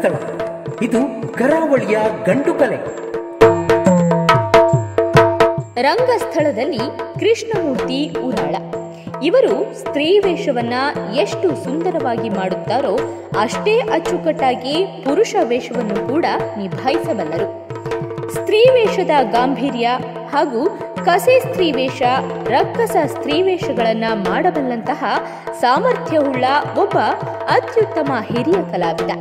ಸ್ಥಳ. ಇದು ಕರಾವಳಿಯ ಗಂಡು ಕಲೆ. ರಂಗಸ್ಥಳದಲ್ಲಿ ಕೃಷ್ಣಮೂರ್ತಿ ಉರಾಳ ಇವರು ಸ್ತ್ರೀ ವೇಷವನ್ನ ಎಷ್ಟು ಸುಂದರವಾಗಿ ಮಾಡುತ್ತಾರೋ ಅಷ್ಟೇ ಅಚ್ಚುಕಟ್ಟಾಗಿ ಪುರುಷ ವೇಷವನ್ನು ಕೂಡ ನಿಭಾಯಿಸಬಲ್ಲರು. ಸ್ತ್ರೀ ವೇಷದ ಗಾಂಭೀರ್ಯ ಹಾಗೂ ಕಸೆ ಸ್ತ್ರೀ ವೇಷ, ರಕ್ಕಸ ಸ್ತ್ರೀ ವೇಷಗಳನ್ನ ಮಾಡಬಲ್ಲಂತಹ ಸಾಮರ್ಥ್ಯವುಳ್ಳ ಒಬ್ಬ ಅತ್ಯುತ್ತಮ ಹಿರಿಯ ಕಲಾವಿದ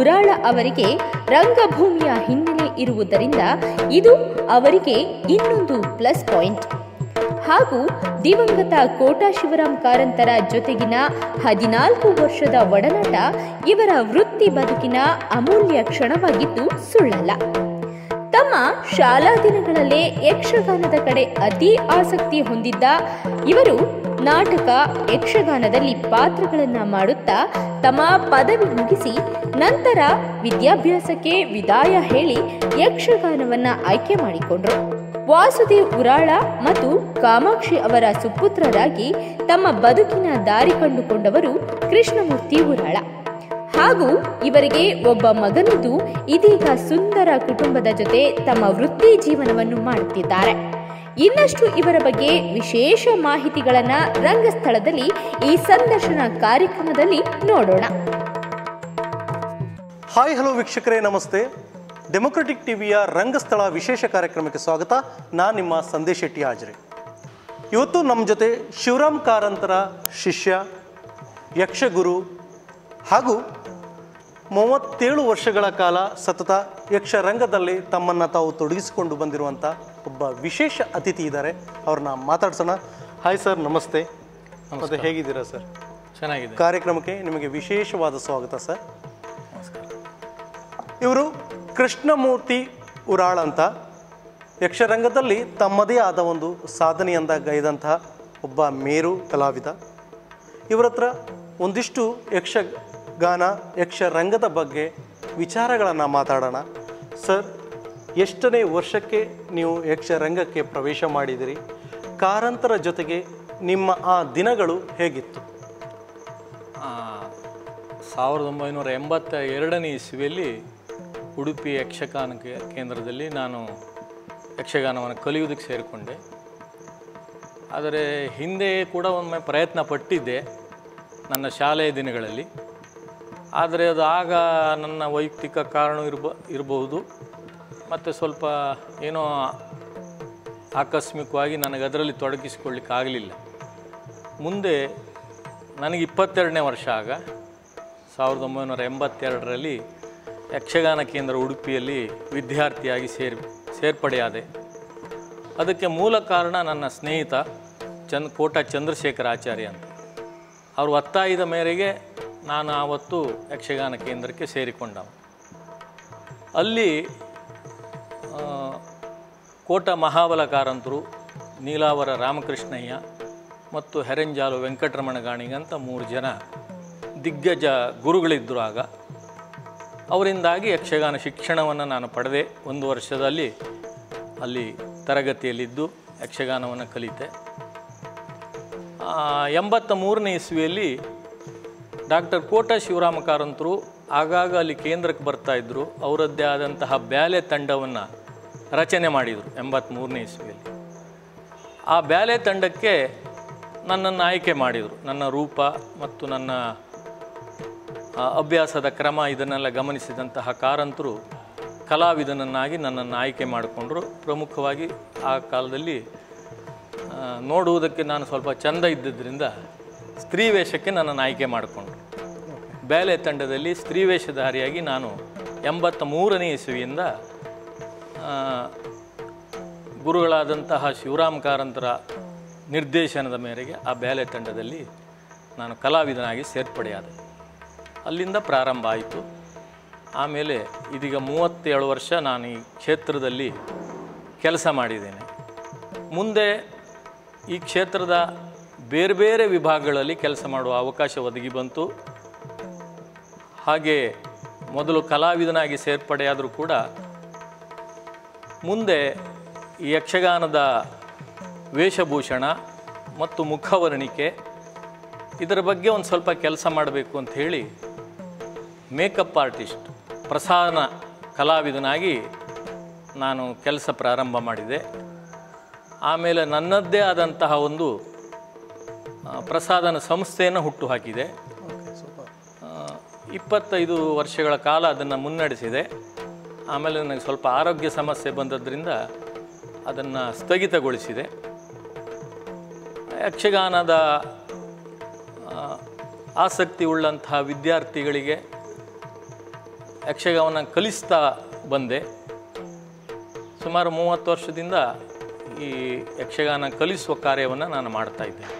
ಉರಾಳ ಅವರಿಗೆ ರಂಗಭೂಮಿಯ ಹಿನ್ನೆಲೆ ಇರುವುದರಿಂದ ಇದು ಅವರಿಗೆ ಇನ್ನೊಂದು ಪ್ಲಸ್ ಪಾಯಿಂಟ್. ಹಾಗೂ ದಿವಂಗತ ಕೋಟಾ ಶಿವರಾಮ್ ಕಾರಂತರ ಜೊತೆಗಿನ 14 ವರ್ಷದ ಒಡನಾಟ ಇವರ ವೃತ್ತಿ ಬದುಕಿನ ಅಮೂಲ್ಯ ಕ್ಷಣವಾಗಿದ್ದು ಸುಳ್ಳಲ್ಲ. ತಮ್ಮ ಶಾಲಾ ದಿನಗಳಲ್ಲೇ ಯಕ್ಷಗಾನದ ಕಡೆ ಅತಿ ಆಸಕ್ತಿ ಹೊಂದಿದ್ದ ಇವರು ನಾಟಕ, ಯಕ್ಷಗಾನದಲ್ಲಿ ಪಾತ್ರಗಳನ್ನು ಮಾಡುತ್ತಾ ತಮ್ಮ ಪದವಿ ಮುಗಿಸಿ ನಂತರ ವಿದ್ಯಾಭ್ಯಾಸಕ್ಕೆ ವಿದಾಯ ಹೇಳಿ ಯಕ್ಷಗಾನವನ್ನು ಆಯ್ಕೆ ಮಾಡಿಕೊಂಡರು. ವಾಸುದೇವ್ ಉರಾಳ ಮತ್ತು ಕಾಮಾಕ್ಷಿ ಅವರ ಸುಪುತ್ರರಾಗಿ ತಮ್ಮ ಬದುಕಿನ ದಾರಿ ಕಂಡುಕೊಂಡವರು ಕೃಷ್ಣಮೂರ್ತಿ ಉರಾಳ. ಹಾಗೂ ಇವರಿಗೆ ಒಬ್ಬ ಮಗನಿದ್ದು ಇದೀಗ ಸುಂದರ ಕುಟುಂಬದ ಜೊತೆ ತಮ್ಮ ವೃತ್ತಿ ಜೀವನವನ್ನು ಮಾಡುತ್ತಿದ್ದಾರೆ. ಇನ್ನಷ್ಟು ಇವರ ಬಗ್ಗೆ ವಿಶೇಷ ಮಾಹಿತಿಗಳನ್ನು ರಂಗಸ್ಥಳದಲ್ಲಿ ಈ ಸಂದರ್ಶನ ಕಾರ್ಯಕ್ರಮದಲ್ಲಿ ನೋಡೋಣ. ಹಾಯ್, ಹಲೋ ವೀಕ್ಷಕರೇ, ನಮಸ್ತೆ. ಡೆಮೊಕ್ರೆಟಿಕ್ ಟಿವಿಯ ರಂಗಸ್ಥಳ ವಿಶೇಷ ಕಾರ್ಯಕ್ರಮಕ್ಕೆ ಸ್ವಾಗತ. ನಾನು ನಿಮ್ಮ ಸಂದೇಶ್ ಶೆಟ್ಟಿ ಹಾಜರಿ. ಇವತ್ತು ನಮ್ಮ ಜೊತೆ ಶಿವರಾಮ್ ಕಾರಂತರ ಶಿಷ್ಯ, ಯಕ್ಷಗುರು ಹಾಗೂ 37 ವರ್ಷಗಳ ಕಾಲ ಸತತ ಯಕ್ಷರಂಗದಲ್ಲಿ ತಮ್ಮನ್ನು ತಾವು ತೊಡಗಿಸಿಕೊಂಡು ಬಂದಿರುವಂಥ ಒಬ್ಬ ವಿಶೇಷ ಅತಿಥಿ ಇದ್ದಾರೆ. ಅವ್ರನ್ನ ಮಾತಾಡ್ಸೋಣ. ಹಾಯ್ ಸರ್, ನಮಸ್ತೆ. ಮತ್ತೆ ಹೇಗಿದ್ದೀರಾ ಸರ್? ಚೆನ್ನಾಗಿದೆ. ಕಾರ್ಯಕ್ರಮಕ್ಕೆ ನಿಮಗೆ ವಿಶೇಷವಾದ ಸ್ವಾಗತ ಸರ್. ಇವರು ಕೃಷ್ಣಮೂರ್ತಿ ಉರಾಳ ಅಂತ ಯಕ್ಷರಂಗದಲ್ಲಿ ತಮ್ಮದೇ ಆದ ಒಂದು ಸಾಧನೆಯಿಂದ ಗೈದಂತಹ ಒಬ್ಬ ಮೇರು ಕಲಾವಿದ. ಇವರ ಹತ್ರ ಒಂದಿಷ್ಟು ಯಕ್ಷಗಾನ, ಯಕ್ಷರಂಗದ ಬಗ್ಗೆ ವಿಚಾರಗಳನ್ನು ಮಾತಾಡೋಣ. ಸರ್, ಎಷ್ಟನೇ ವರ್ಷಕ್ಕೆ ನೀವು ಯಕ್ಷರಂಗಕ್ಕೆ ಪ್ರವೇಶ ಮಾಡಿದಿರಿ? ಕಾರಂತರ ಜೊತೆಗೆ ನಿಮ್ಮ ಆ ದಿನಗಳು ಹೇಗಿತ್ತು? 1982ನೇ ಇಸವಿಯಲ್ಲಿ ಉಡುಪಿ ಯಕ್ಷಗಾನ ಕೇಂದ್ರದಲ್ಲಿ ನಾನು ಯಕ್ಷಗಾನವನ್ನು ಕಲಿಯೋದಕ್ಕೆ ಸೇರಿಕೊಂಡೆ. ಆದರೆ ಹಿಂದೆ ಕೂಡ ಒಮ್ಮೆ ಪ್ರಯತ್ನ ಪಟ್ಟಿದ್ದೆ ನನ್ನ ಶಾಲೆಯ ದಿನಗಳಲ್ಲಿ. ಆದರೆ ಅದು ಆಗ ನನ್ನ ವೈಯಕ್ತಿಕ ಕಾರಣ ಇರಬಹುದು, ಮತ್ತು ಸ್ವಲ್ಪ ಏನೋ ಆಕಸ್ಮಿಕವಾಗಿ ನನಗೆ ಅದರಲ್ಲಿ ತೊಡಗಿಸಿಕೊಳ್ಳಿಕ್ಕಾಗಲಿಲ್ಲ. ಮುಂದೆ ನನಗೆ 22ನೇ ವರ್ಷ, ಆಗ 1982ರಲ್ಲಿ ಯಕ್ಷಗಾನ ಕೇಂದ್ರ ಉಡುಪಿಯಲ್ಲಿ ವಿದ್ಯಾರ್ಥಿಯಾಗಿ ಸೇರ್ಪಡೆಯಾದೆ. ಅದಕ್ಕೆ ಮೂಲ ಕಾರಣ ನನ್ನ ಸ್ನೇಹಿತ ಕೋಟಾ ಚಂದ್ರಶೇಖರ ಆಚಾರ್ಯ ಅಂತ. ಅವರು ಒತ್ತಾಯದ ಮೇರೆಗೆ ನಾನು ಆವತ್ತು ಯಕ್ಷಗಾನ ಕೇಂದ್ರಕ್ಕೆ ಸೇರಿಕೊಂಡ. ಅಲ್ಲಿ ಕೋಟಾ ಮಹಾಬಲ ಕಾರಂತರು, ನೀಲಾವರ ರಾಮಕೃಷ್ಣಯ್ಯ ಮತ್ತು ಹೆರಂಜಾಲು ವೆಂಕಟರಮಣ ಗಾಣಿಗಂತ 3 ಜನ ದಿಗ್ಗಜ ಗುರುಗಳಿದ್ದರು. ಆಗ ಅವರಿಂದಾಗಿ ಯಕ್ಷಗಾನ ಶಿಕ್ಷಣವನ್ನು ನಾನು ಪಡೆದೆ. 1 ವರ್ಷದಲ್ಲಿ ಅಲ್ಲಿ ತರಗತಿಯಲ್ಲಿದ್ದು ಯಕ್ಷಗಾನವನ್ನು ಕಲಿತೆ. 83ನೇ ಇಸವಿಯಲ್ಲಿ ಡಾಕ್ಟರ್ ಕೋಟಾ ಶಿವರಾಮ ಕಾರಂತರು ಆಗಾಗ ಅಲ್ಲಿ ಕೇಂದ್ರಕ್ಕೆ ಬರ್ತಾಯಿದ್ರು. ಅವರದ್ದೇ ಆದಂತಹ ಬ್ಯಾಲೆ ತಂಡವನ್ನು ರಚನೆ ಮಾಡಿದರು 83ನೇ ಇಸವಿಯಲ್ಲಿ. ಆ ಬ್ಯಾಲೆ ತಂಡಕ್ಕೆ ನನ್ನನ್ನು ಆಯ್ಕೆ ಮಾಡಿದರು. ನನ್ನ ರೂಪ ಮತ್ತು ನನ್ನ ಅಭ್ಯಾಸದ ಕ್ರಮ ಇದನ್ನೆಲ್ಲ ಗಮನಿಸಿದಂತಹ ಕಾರಂತರು ಕಲಾವಿದನನ್ನಾಗಿ ನನ್ನನ್ನು ಆಯ್ಕೆ ಮಾಡಿಕೊಂಡರು. ಪ್ರಮುಖವಾಗಿ ಆ ಕಾಲದಲ್ಲಿ ನೋಡುವುದಕ್ಕೆ ನಾನು ಸ್ವಲ್ಪ ಚೆಂದ ಇದ್ದಿದ್ದರಿಂದ ಸ್ತ್ರೀ ವೇಷಕ್ಕೆ ನನ್ನನ್ನು ಆಯ್ಕೆ ಮಾಡಿಕೊಂಡರು. ಬೇಲೆ ತಂಡದಲ್ಲಿ ಸ್ತ್ರೀ ವೇಷಧಾರಿಯಾಗಿ ನಾನು 83ನೇ ಇಸವಿಯಿಂದ ಗುರುಗಳಾದಂತಹ ಶಿವರಾಮ್ ಕಾರಂತರ ನಿರ್ದೇಶನದ ಮೇರೆಗೆ ಆ ಬೇಲೆ ತಂಡದಲ್ಲಿ ನಾನು ಕಲಾವಿದನಾಗಿ ಸೇರ್ಪಡೆಯಾದೆ. ಅಲ್ಲಿಂದ ಪ್ರಾರಂಭ ಆಯಿತು. ಆಮೇಲೆ ಇದೀಗ 37 ವರ್ಷ ನಾನು ಈ ಕ್ಷೇತ್ರದಲ್ಲಿ ಕೆಲಸ ಮಾಡಿದ್ದೇನೆ. ಮುಂದೆ ಈ ಕ್ಷೇತ್ರದ ಬೇರೆ ಬೇರೆ ವಿಭಾಗಗಳಲ್ಲಿ ಕೆಲಸ ಮಾಡುವ ಅವಕಾಶ ಒದಗಿ ಬಂತು. ಹಾಗೆ ಮೊದಲು ಕಲಾವಿದನಾಗಿ ಸೇರ್ಪಡೆಯಾದರೂ ಕೂಡ ಮುಂದೆ ಈ ಯಕ್ಷಗಾನದ ವೇಷಭೂಷಣ ಮತ್ತು ಮುಖವರ್ಣಿಕೆ ಇದರ ಬಗ್ಗೆ ಒಂದು ಸ್ವಲ್ಪ ಕೆಲಸ ಮಾಡಬೇಕು ಅಂಥೇಳಿ ಮೇಕಪ್ ಆರ್ಟಿಸ್ಟ್ ಪ್ರಸಾರಣ ಕಲಾವಿದನಾಗಿ ನಾನು ಕೆಲಸ ಪ್ರಾರಂಭ ಮಾಡಿದೆ. ಆಮೇಲೆ ನನ್ನದೇ ಆದಂತಹ ಒಂದು ಪ್ರಸಾದನ ಸಂಸ್ಥೆಯನ್ನು ಹುಟ್ಟುಹಾಕಿದೆ. 25 ವರ್ಷಗಳ ಕಾಲ ಅದನ್ನು ಮುನ್ನಡೆಸಿದೆ. ಆಮೇಲೆ ನನಗೆ ಸ್ವಲ್ಪ ಆರೋಗ್ಯ ಸಮಸ್ಯೆ ಬಂದದ್ರಿಂದ ಅದನ್ನು ಸ್ಥಗಿತಗೊಳಿಸಿದೆ. ಯಕ್ಷಗಾನದ ಆಸಕ್ತಿ ಉಳ್ಳಂತಹ ವಿದ್ಯಾರ್ಥಿಗಳಿಗೆ ಯಕ್ಷಗಾನ ಕಲಿಸ್ತಾ ಬಂದೆ. ಸುಮಾರು 30 ವರ್ಷದಿಂದ ಈ ಯಕ್ಷಗಾನ ಕಲಿಸುವ ಕಾರ್ಯವನ್ನು ನಾನು ಮಾಡ್ತಾ ಇದ್ದೇನೆ.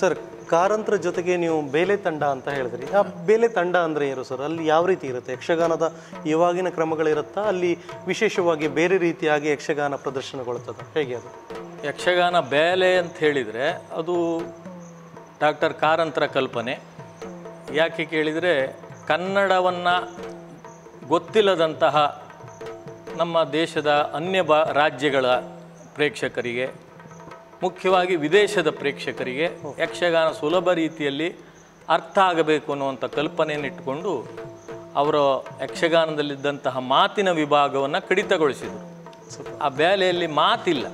ಸರ್, ಕಾರಂತರ ಜೊತೆಗೆ ನೀವು ಬೇಲೆ ತಂಡ ಅಂತ ಹೇಳಿದ್ರಿ. ಆ ಬೇಲೆ ತಂಡ ಅಂದರೆ ಏನು ಸರ್? ಅಲ್ಲಿ ಯಾವ ರೀತಿ ಇರುತ್ತೆ? ಯಕ್ಷಗಾನದ ಇವಾಗಿನ ಕ್ರಮಗಳಿರುತ್ತಾ? ಅಲ್ಲಿ ವಿಶೇಷವಾಗಿ ಬೇರೆ ರೀತಿಯಾಗಿ ಯಕ್ಷಗಾನ ಪ್ರದರ್ಶನಗೊಳ್ತದೆ? ಹೇಗೆ ಅದು? ಯಕ್ಷಗಾನ ಬೇಲೆ ಅಂತ ಹೇಳಿದರೆ ಅದು ಡಾಕ್ಟರ್ ಕಾರಂತರ ಕಲ್ಪನೆ. ಯಾಕೆ ಕೇಳಿದರೆ, ಕನ್ನಡವನ್ನು ಗೊತ್ತಿಲ್ಲದಂತಹ ನಮ್ಮ ದೇಶದ ಅನ್ಯ ರಾಜ್ಯಗಳ ಪ್ರೇಕ್ಷಕರಿಗೆ, ಮುಖ್ಯವಾಗಿ ವಿದೇಶದ ಪ್ರೇಕ್ಷಕರಿಗೆ ಯಕ್ಷಗಾನ ಸುಲಭ ರೀತಿಯಲ್ಲಿ ಅರ್ಥ ಆಗಬೇಕು ಅನ್ನುವಂಥ ಕಲ್ಪನೆಯನ್ನಿಟ್ಟುಕೊಂಡು ಅವರ ಯಕ್ಷಗಾನದಲ್ಲಿದ್ದಂತಹ ಮಾತಿನ ವಿಭಾಗವನ್ನು ಕಡಿತಗೊಳಿಸಿದರು. ಆ ಬ್ಯಾಲೆಯಲ್ಲಿ ಮಾತಿಲ್ಲ,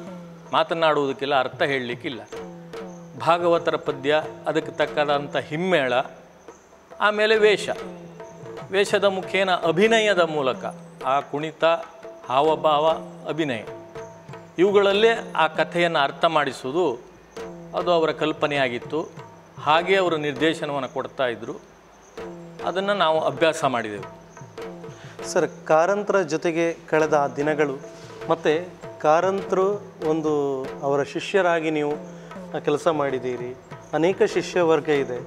ಮಾತನಾಡುವುದಕ್ಕಿಲ್ಲ, ಅರ್ಥ ಹೇಳಲಿಕ್ಕಿಲ್ಲ. ಭಾಗವತರ ಪದ್ಯ, ಅದಕ್ಕೆ ತಕ್ಕದಂಥ ಹಿಮ್ಮೇಳ, ಆಮೇಲೆ ವೇಷದ ಮುಖೇನ ಅಭಿನಯದ ಮೂಲಕ ಆ ಕುಣಿತ, ಹಾವಭಾವ, ಅಭಿನಯ ಇವುಗಳಲ್ಲೇ ಆ ಕಥೆಯನ್ನು ಅರ್ಥ ಮಾಡಿಸುವುದು ಅದು ಅವರ ಕಲ್ಪನೆಯಾಗಿತ್ತು. ಹಾಗೆ ಅವರು ನಿರ್ದೇಶನವನ್ನು ಕೊಡ್ತಾ ಇದ್ದರು. ಅದನ್ನು ನಾವು ಅಭ್ಯಾಸ ಮಾಡಿದೆವು. ಸರ್, ಕಾರಂತರ ಜೊತೆಗೆ ಕಳೆದ ದಿನಗಳು ಮತ್ತು ಕಾರಂತರು ಒಂದು ಅವರ ಶಿಷ್ಯರಾಗಿ ನೀವು ಕೆಲಸ ಮಾಡಿದ್ದೀರಿ. ಅನೇಕ ಶಿಷ್ಯವರ್ಗ ಇದೆ.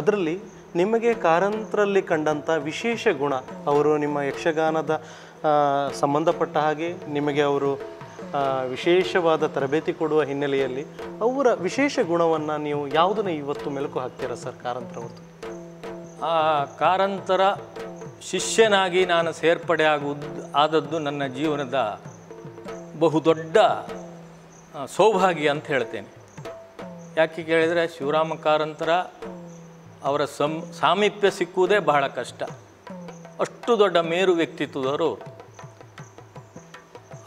ಅದರಲ್ಲಿ ನಿಮಗೆ ಕಾರಂತರಲ್ಲಿ ಕಂಡಂಥ ವಿಶೇಷ ಗುಣ, ಅವರು ನಿಮ್ಮ ಯಕ್ಷಗಾನದ ಸಂಬಂಧಪಟ್ಟ ಹಾಗೆ ನಿಮಗೆ ಅವರು ವಿಶೇಷವಾದ ತರಬೇತಿ ಕೊಡುವ ಹಿನ್ನೆಲೆಯಲ್ಲಿ ಅವರ ವಿಶೇಷ ಗುಣವನ್ನು ನೀವು ಯಾವುದನ್ನು ಇವತ್ತು ಮೆಲುಕು ಹಾಕ್ತೀರಾ ಸರ್ ಕಾರಂತರವ್ರದ್ದು? ಆ ಕಾರಂತರ ಶಿಷ್ಯನಾಗಿ ನಾನು ಸೇರ್ಪಡೆ ಆದದ್ದು ನನ್ನ ಜೀವನದ ಬಹುದೊಡ್ಡ ಸೌಭಾಗ್ಯ ಅಂತ ಹೇಳ್ತೇನೆ. ಯಾಕೆ ಕೇಳಿದರೆ, ಶಿವರಾಮ ಕಾರಂತರ ಅವರ ಸಾಮೀಪ್ಯ ಸಿಕ್ಕುವುದೇ ಬಹಳ ಕಷ್ಟ. ಅಷ್ಟು ದೊಡ್ಡ ಮೇರು ವ್ಯಕ್ತಿತ್ವದವರು.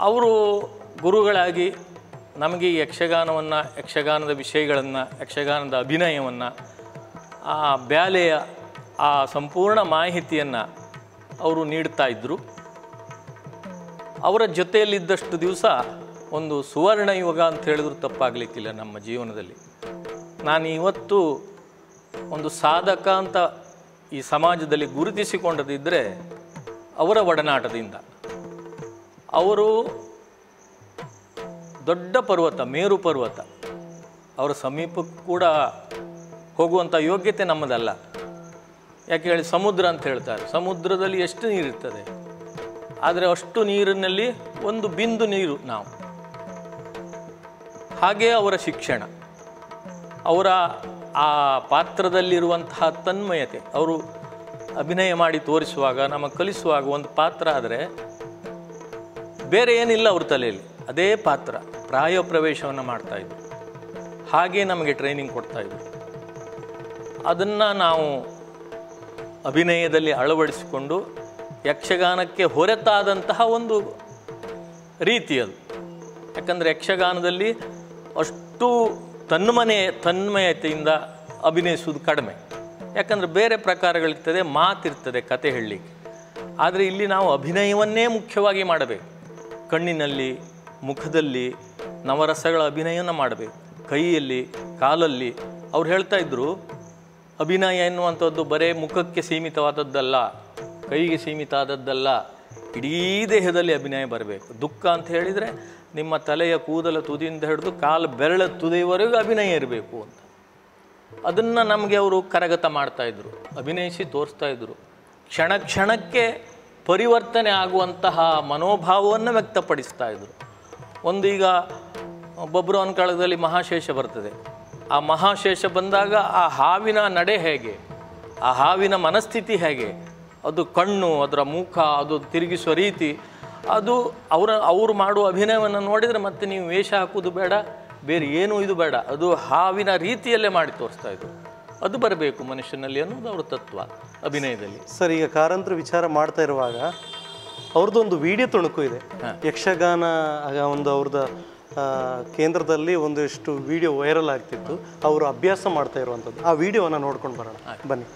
ಅವರು ಗುರುಗಳಾಗಿ ನಮಗೆ ಯಕ್ಷಗಾನವನ್ನು, ಯಕ್ಷಗಾನದ ವಿಷಯಗಳನ್ನು, ಯಕ್ಷಗಾನದ ಅಭಿನಯವನ್ನು, ಆ ಬ್ಯಾಲೆಯ ಆ ಸಂಪೂರ್ಣ ಮಾಹಿತಿಯನ್ನು ಅವರು ನೀಡ್ತಾ ಇದ್ದರು. ಅವರ ಜೊತೆಯಲ್ಲಿದ್ದಷ್ಟು ದಿವಸ ಒಂದು ಸುವರ್ಣ ಯುಗ ಅಂತ ಹೇಳಿದ್ರು ತಪ್ಪಾಗಲಿಕ್ಕಿಲ್ಲ ನಮ್ಮ ಜೀವನದಲ್ಲಿ. ನಾನು ಇವತ್ತು ಒಂದು ಸಾಧಕ ಅಂತ ಈ ಸಮಾಜದಲ್ಲಿ ಗುರುತಿಸಿಕೊಂಡದಿದ್ದರೆ ಅವರ ಒಡನಾಟದಿಂದ. ಅವರು ದೊಡ್ಡ ಪರ್ವತ, ಮೇರು ಪರ್ವತ, ಅವರ ಸಮೀಪಕ್ಕೂ ಕೂಡ ಹೋಗುವಂಥ ಯೋಗ್ಯತೆ ನಮ್ಮದಲ್ಲ. ಯಾಕೆ ಹೇಳಿ, ಸಮುದ್ರ ಅಂತ ಹೇಳ್ತಾರೆ. ಸಮುದ್ರದಲ್ಲಿ ಎಷ್ಟು ನೀರಿರ್ತದೆ, ಆದರೆ ಅಷ್ಟು ನೀರಿನಲ್ಲಿ ಒಂದು ಬಿಂದು ನೀರು ನಾವು. ಹಾಗೇ ಅವರ ಶಿಕ್ಷಣ, ಅವರ ಆ ಪಾತ್ರದಲ್ಲಿರುವಂತಹ ತನ್ಮಯತೆ, ಅವರು ಅಭಿನಯ ಮಾಡಿ ತೋರಿಸುವಾಗ, ನಮಗೆ ಕಲಿಸುವಾಗ ಒಂದು ಪಾತ್ರ ಆದರೆ ಬೇರೆ ಏನಿಲ್ಲ ಅವ್ರ ತಲೆಯಲ್ಲಿ, ಅದೇ ಪಾತ್ರ ಪ್ರಾಯಪ್ರವೇಶವನ್ನು ಮಾಡ್ತಾಯಿದ್ರು. ಹಾಗೇ ನಮಗೆ ಟ್ರೈನಿಂಗ್ ಕೊಡ್ತಾಯಿದ್ರು. ಅದನ್ನು ನಾವು ಅಭಿನಯದಲ್ಲಿ ಅಳವಡಿಸಿಕೊಂಡು ಯಕ್ಷಗಾನಕ್ಕೆ ಹೊರತಾದಂತಹ ಒಂದು ರೀತಿಯದು. ಯಾಕಂದರೆ ಯಕ್ಷಗಾನದಲ್ಲಿ ಅಷ್ಟು ತನ್ಮಯತೆಯಿಂದ ಅಭಿನಯಿಸುವುದು ಕಡಿಮೆ. ಯಾಕಂದರೆ ಬೇರೆ ಪ್ರಕಾರಗಳಿರ್ತದೆ, ಮಾತಿರ್ತದೆ, ಕತೆ ಹೇಳಲಿಕ್ಕೆ. ಆದರೆ ಇಲ್ಲಿ ನಾವು ಅಭಿನಯವನ್ನೇ ಮುಖ್ಯವಾಗಿ ಮಾಡಬೇಕು. ಕಣ್ಣಿನಲ್ಲಿ, ಮುಖದಲ್ಲಿ ನವರಸಗಳ ಅಭಿನಯವನ್ನು ಮಾಡಬೇಕು. ಕೈಯಲ್ಲಿ, ಕಾಲಲ್ಲಿ. ಅವ್ರು ಹೇಳ್ತಾ ಇದ್ದರು, ಅಭಿನಯ ಎನ್ನುವಂಥದ್ದು ಬರೇ ಮುಖಕ್ಕೆ ಸೀಮಿತವಾದದ್ದಲ್ಲ, ಕೈಗೆ ಸೀಮಿತ ಆದದ್ದಲ್ಲ, ಇಡೀ ದೇಹದಲ್ಲಿ ಅಭಿನಯ ಬರಬೇಕು. ದುಃಖ ಅಂತ ಹೇಳಿದರೆ ನಿಮ್ಮ ತಲೆಯ ಕೂದಲ ತುದಿಯಿಂದ ಹಿಡಿದು ಕಾಲು ಬೆರಳ ತುದಿಯವರೆಗೂ ಅಭಿನಯ ಇರಬೇಕು ಅಂತ. ಅದನ್ನು ನಮಗೆ ಅವರು ಕರಗತ ಮಾಡ್ತಾಯಿದ್ರು, ಅಭಿನಯಿಸಿ ತೋರಿಸ್ತಾಯಿದ್ರು. ಕ್ಷಣ ಕ್ಷಣಕ್ಕೆ ಪರಿವರ್ತನೆ ಆಗುವಂತಹ ಮನೋಭಾವವನ್ನು ವ್ಯಕ್ತಪಡಿಸ್ತಾ ಇದ್ದರು. ಒಂದೀಗ ಒಬ್ಬೊಬ್ಬರು ಒಂದು ಕಾಲದಲ್ಲಿ ಮಹಾಶೇಷ ಬರ್ತದೆ. ಆ ಮಹಾಶೇಷ ಬಂದಾಗ ಆ ಹಾವಿನ ನಡೆ ಹೇಗೆ, ಆ ಹಾವಿನ ಮನಸ್ಥಿತಿ ಹೇಗೆ, ಅದು ಕಣ್ಣು, ಅದರ ಮುಖ, ಅದು ತಿರುಗಿಸುವ ರೀತಿ, ಅದು ಅವರು ಮಾಡುವ ಅಭಿನಯವನ್ನು ನೋಡಿದರೆ ಮತ್ತೆ ನೀವು ವೇಷ ಹಾಕೋದು ಬೇಡ, ಬೇರೆ ಏನೂ ಇದು ಬೇಡ, ಅದು ಹಾವಿನ ರೀತಿಯಲ್ಲೇ ಮಾಡಿ ತೋರಿಸ್ತಾ ಇದ್ರು. ಅದು ಬರಬೇಕು ಮನುಷ್ಯನಲ್ಲಿ ಅನ್ನೋದು ಅವರ ತತ್ವ ಅಭಿನಯದಲ್ಲಿ. ಸರ್, ಈಗ ಕಾರಂತರ ವಿಚಾರ ಮಾಡ್ತಾ ಇರುವಾಗ ಅವರದೊಂದು ವಿಡಿಯೋ ತುಣುಕು ಇದೆ. ಯಕ್ಷಗಾನ ಒಂದು ಅವರದು ಕೇಂದ್ರದಲ್ಲಿ ಒಂದಿಷ್ಟು ವಿಡಿಯೋ ವೈರಲ್ ಆಗ್ತಿತ್ತು, ಅವರು ಅಭ್ಯಾಸ ಮಾಡ್ತಾ ಇರುವಂಥದ್ದು. ಆ ವಿಡಿಯೋನ ನೋಡ್ಕೊಂಡು ಬರೋಣ ಬನ್ನಿ.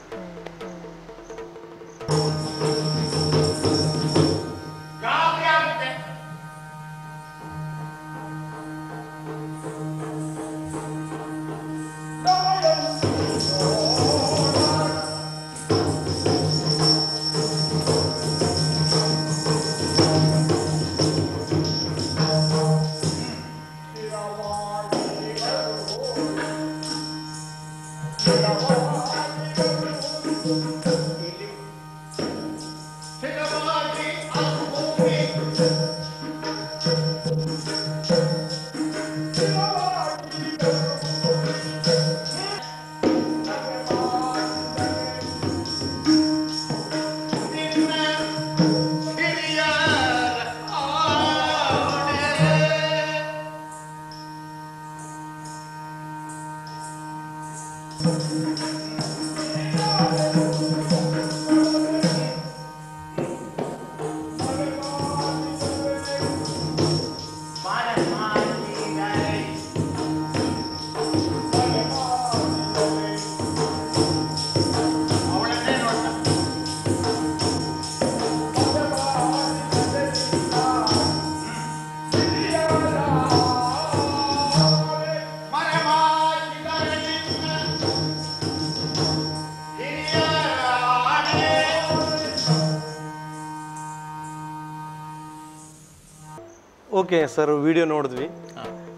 ಓಕೆ ಸರ್, ವಿಡಿಯೋ ನೋಡಿದ್ವಿ.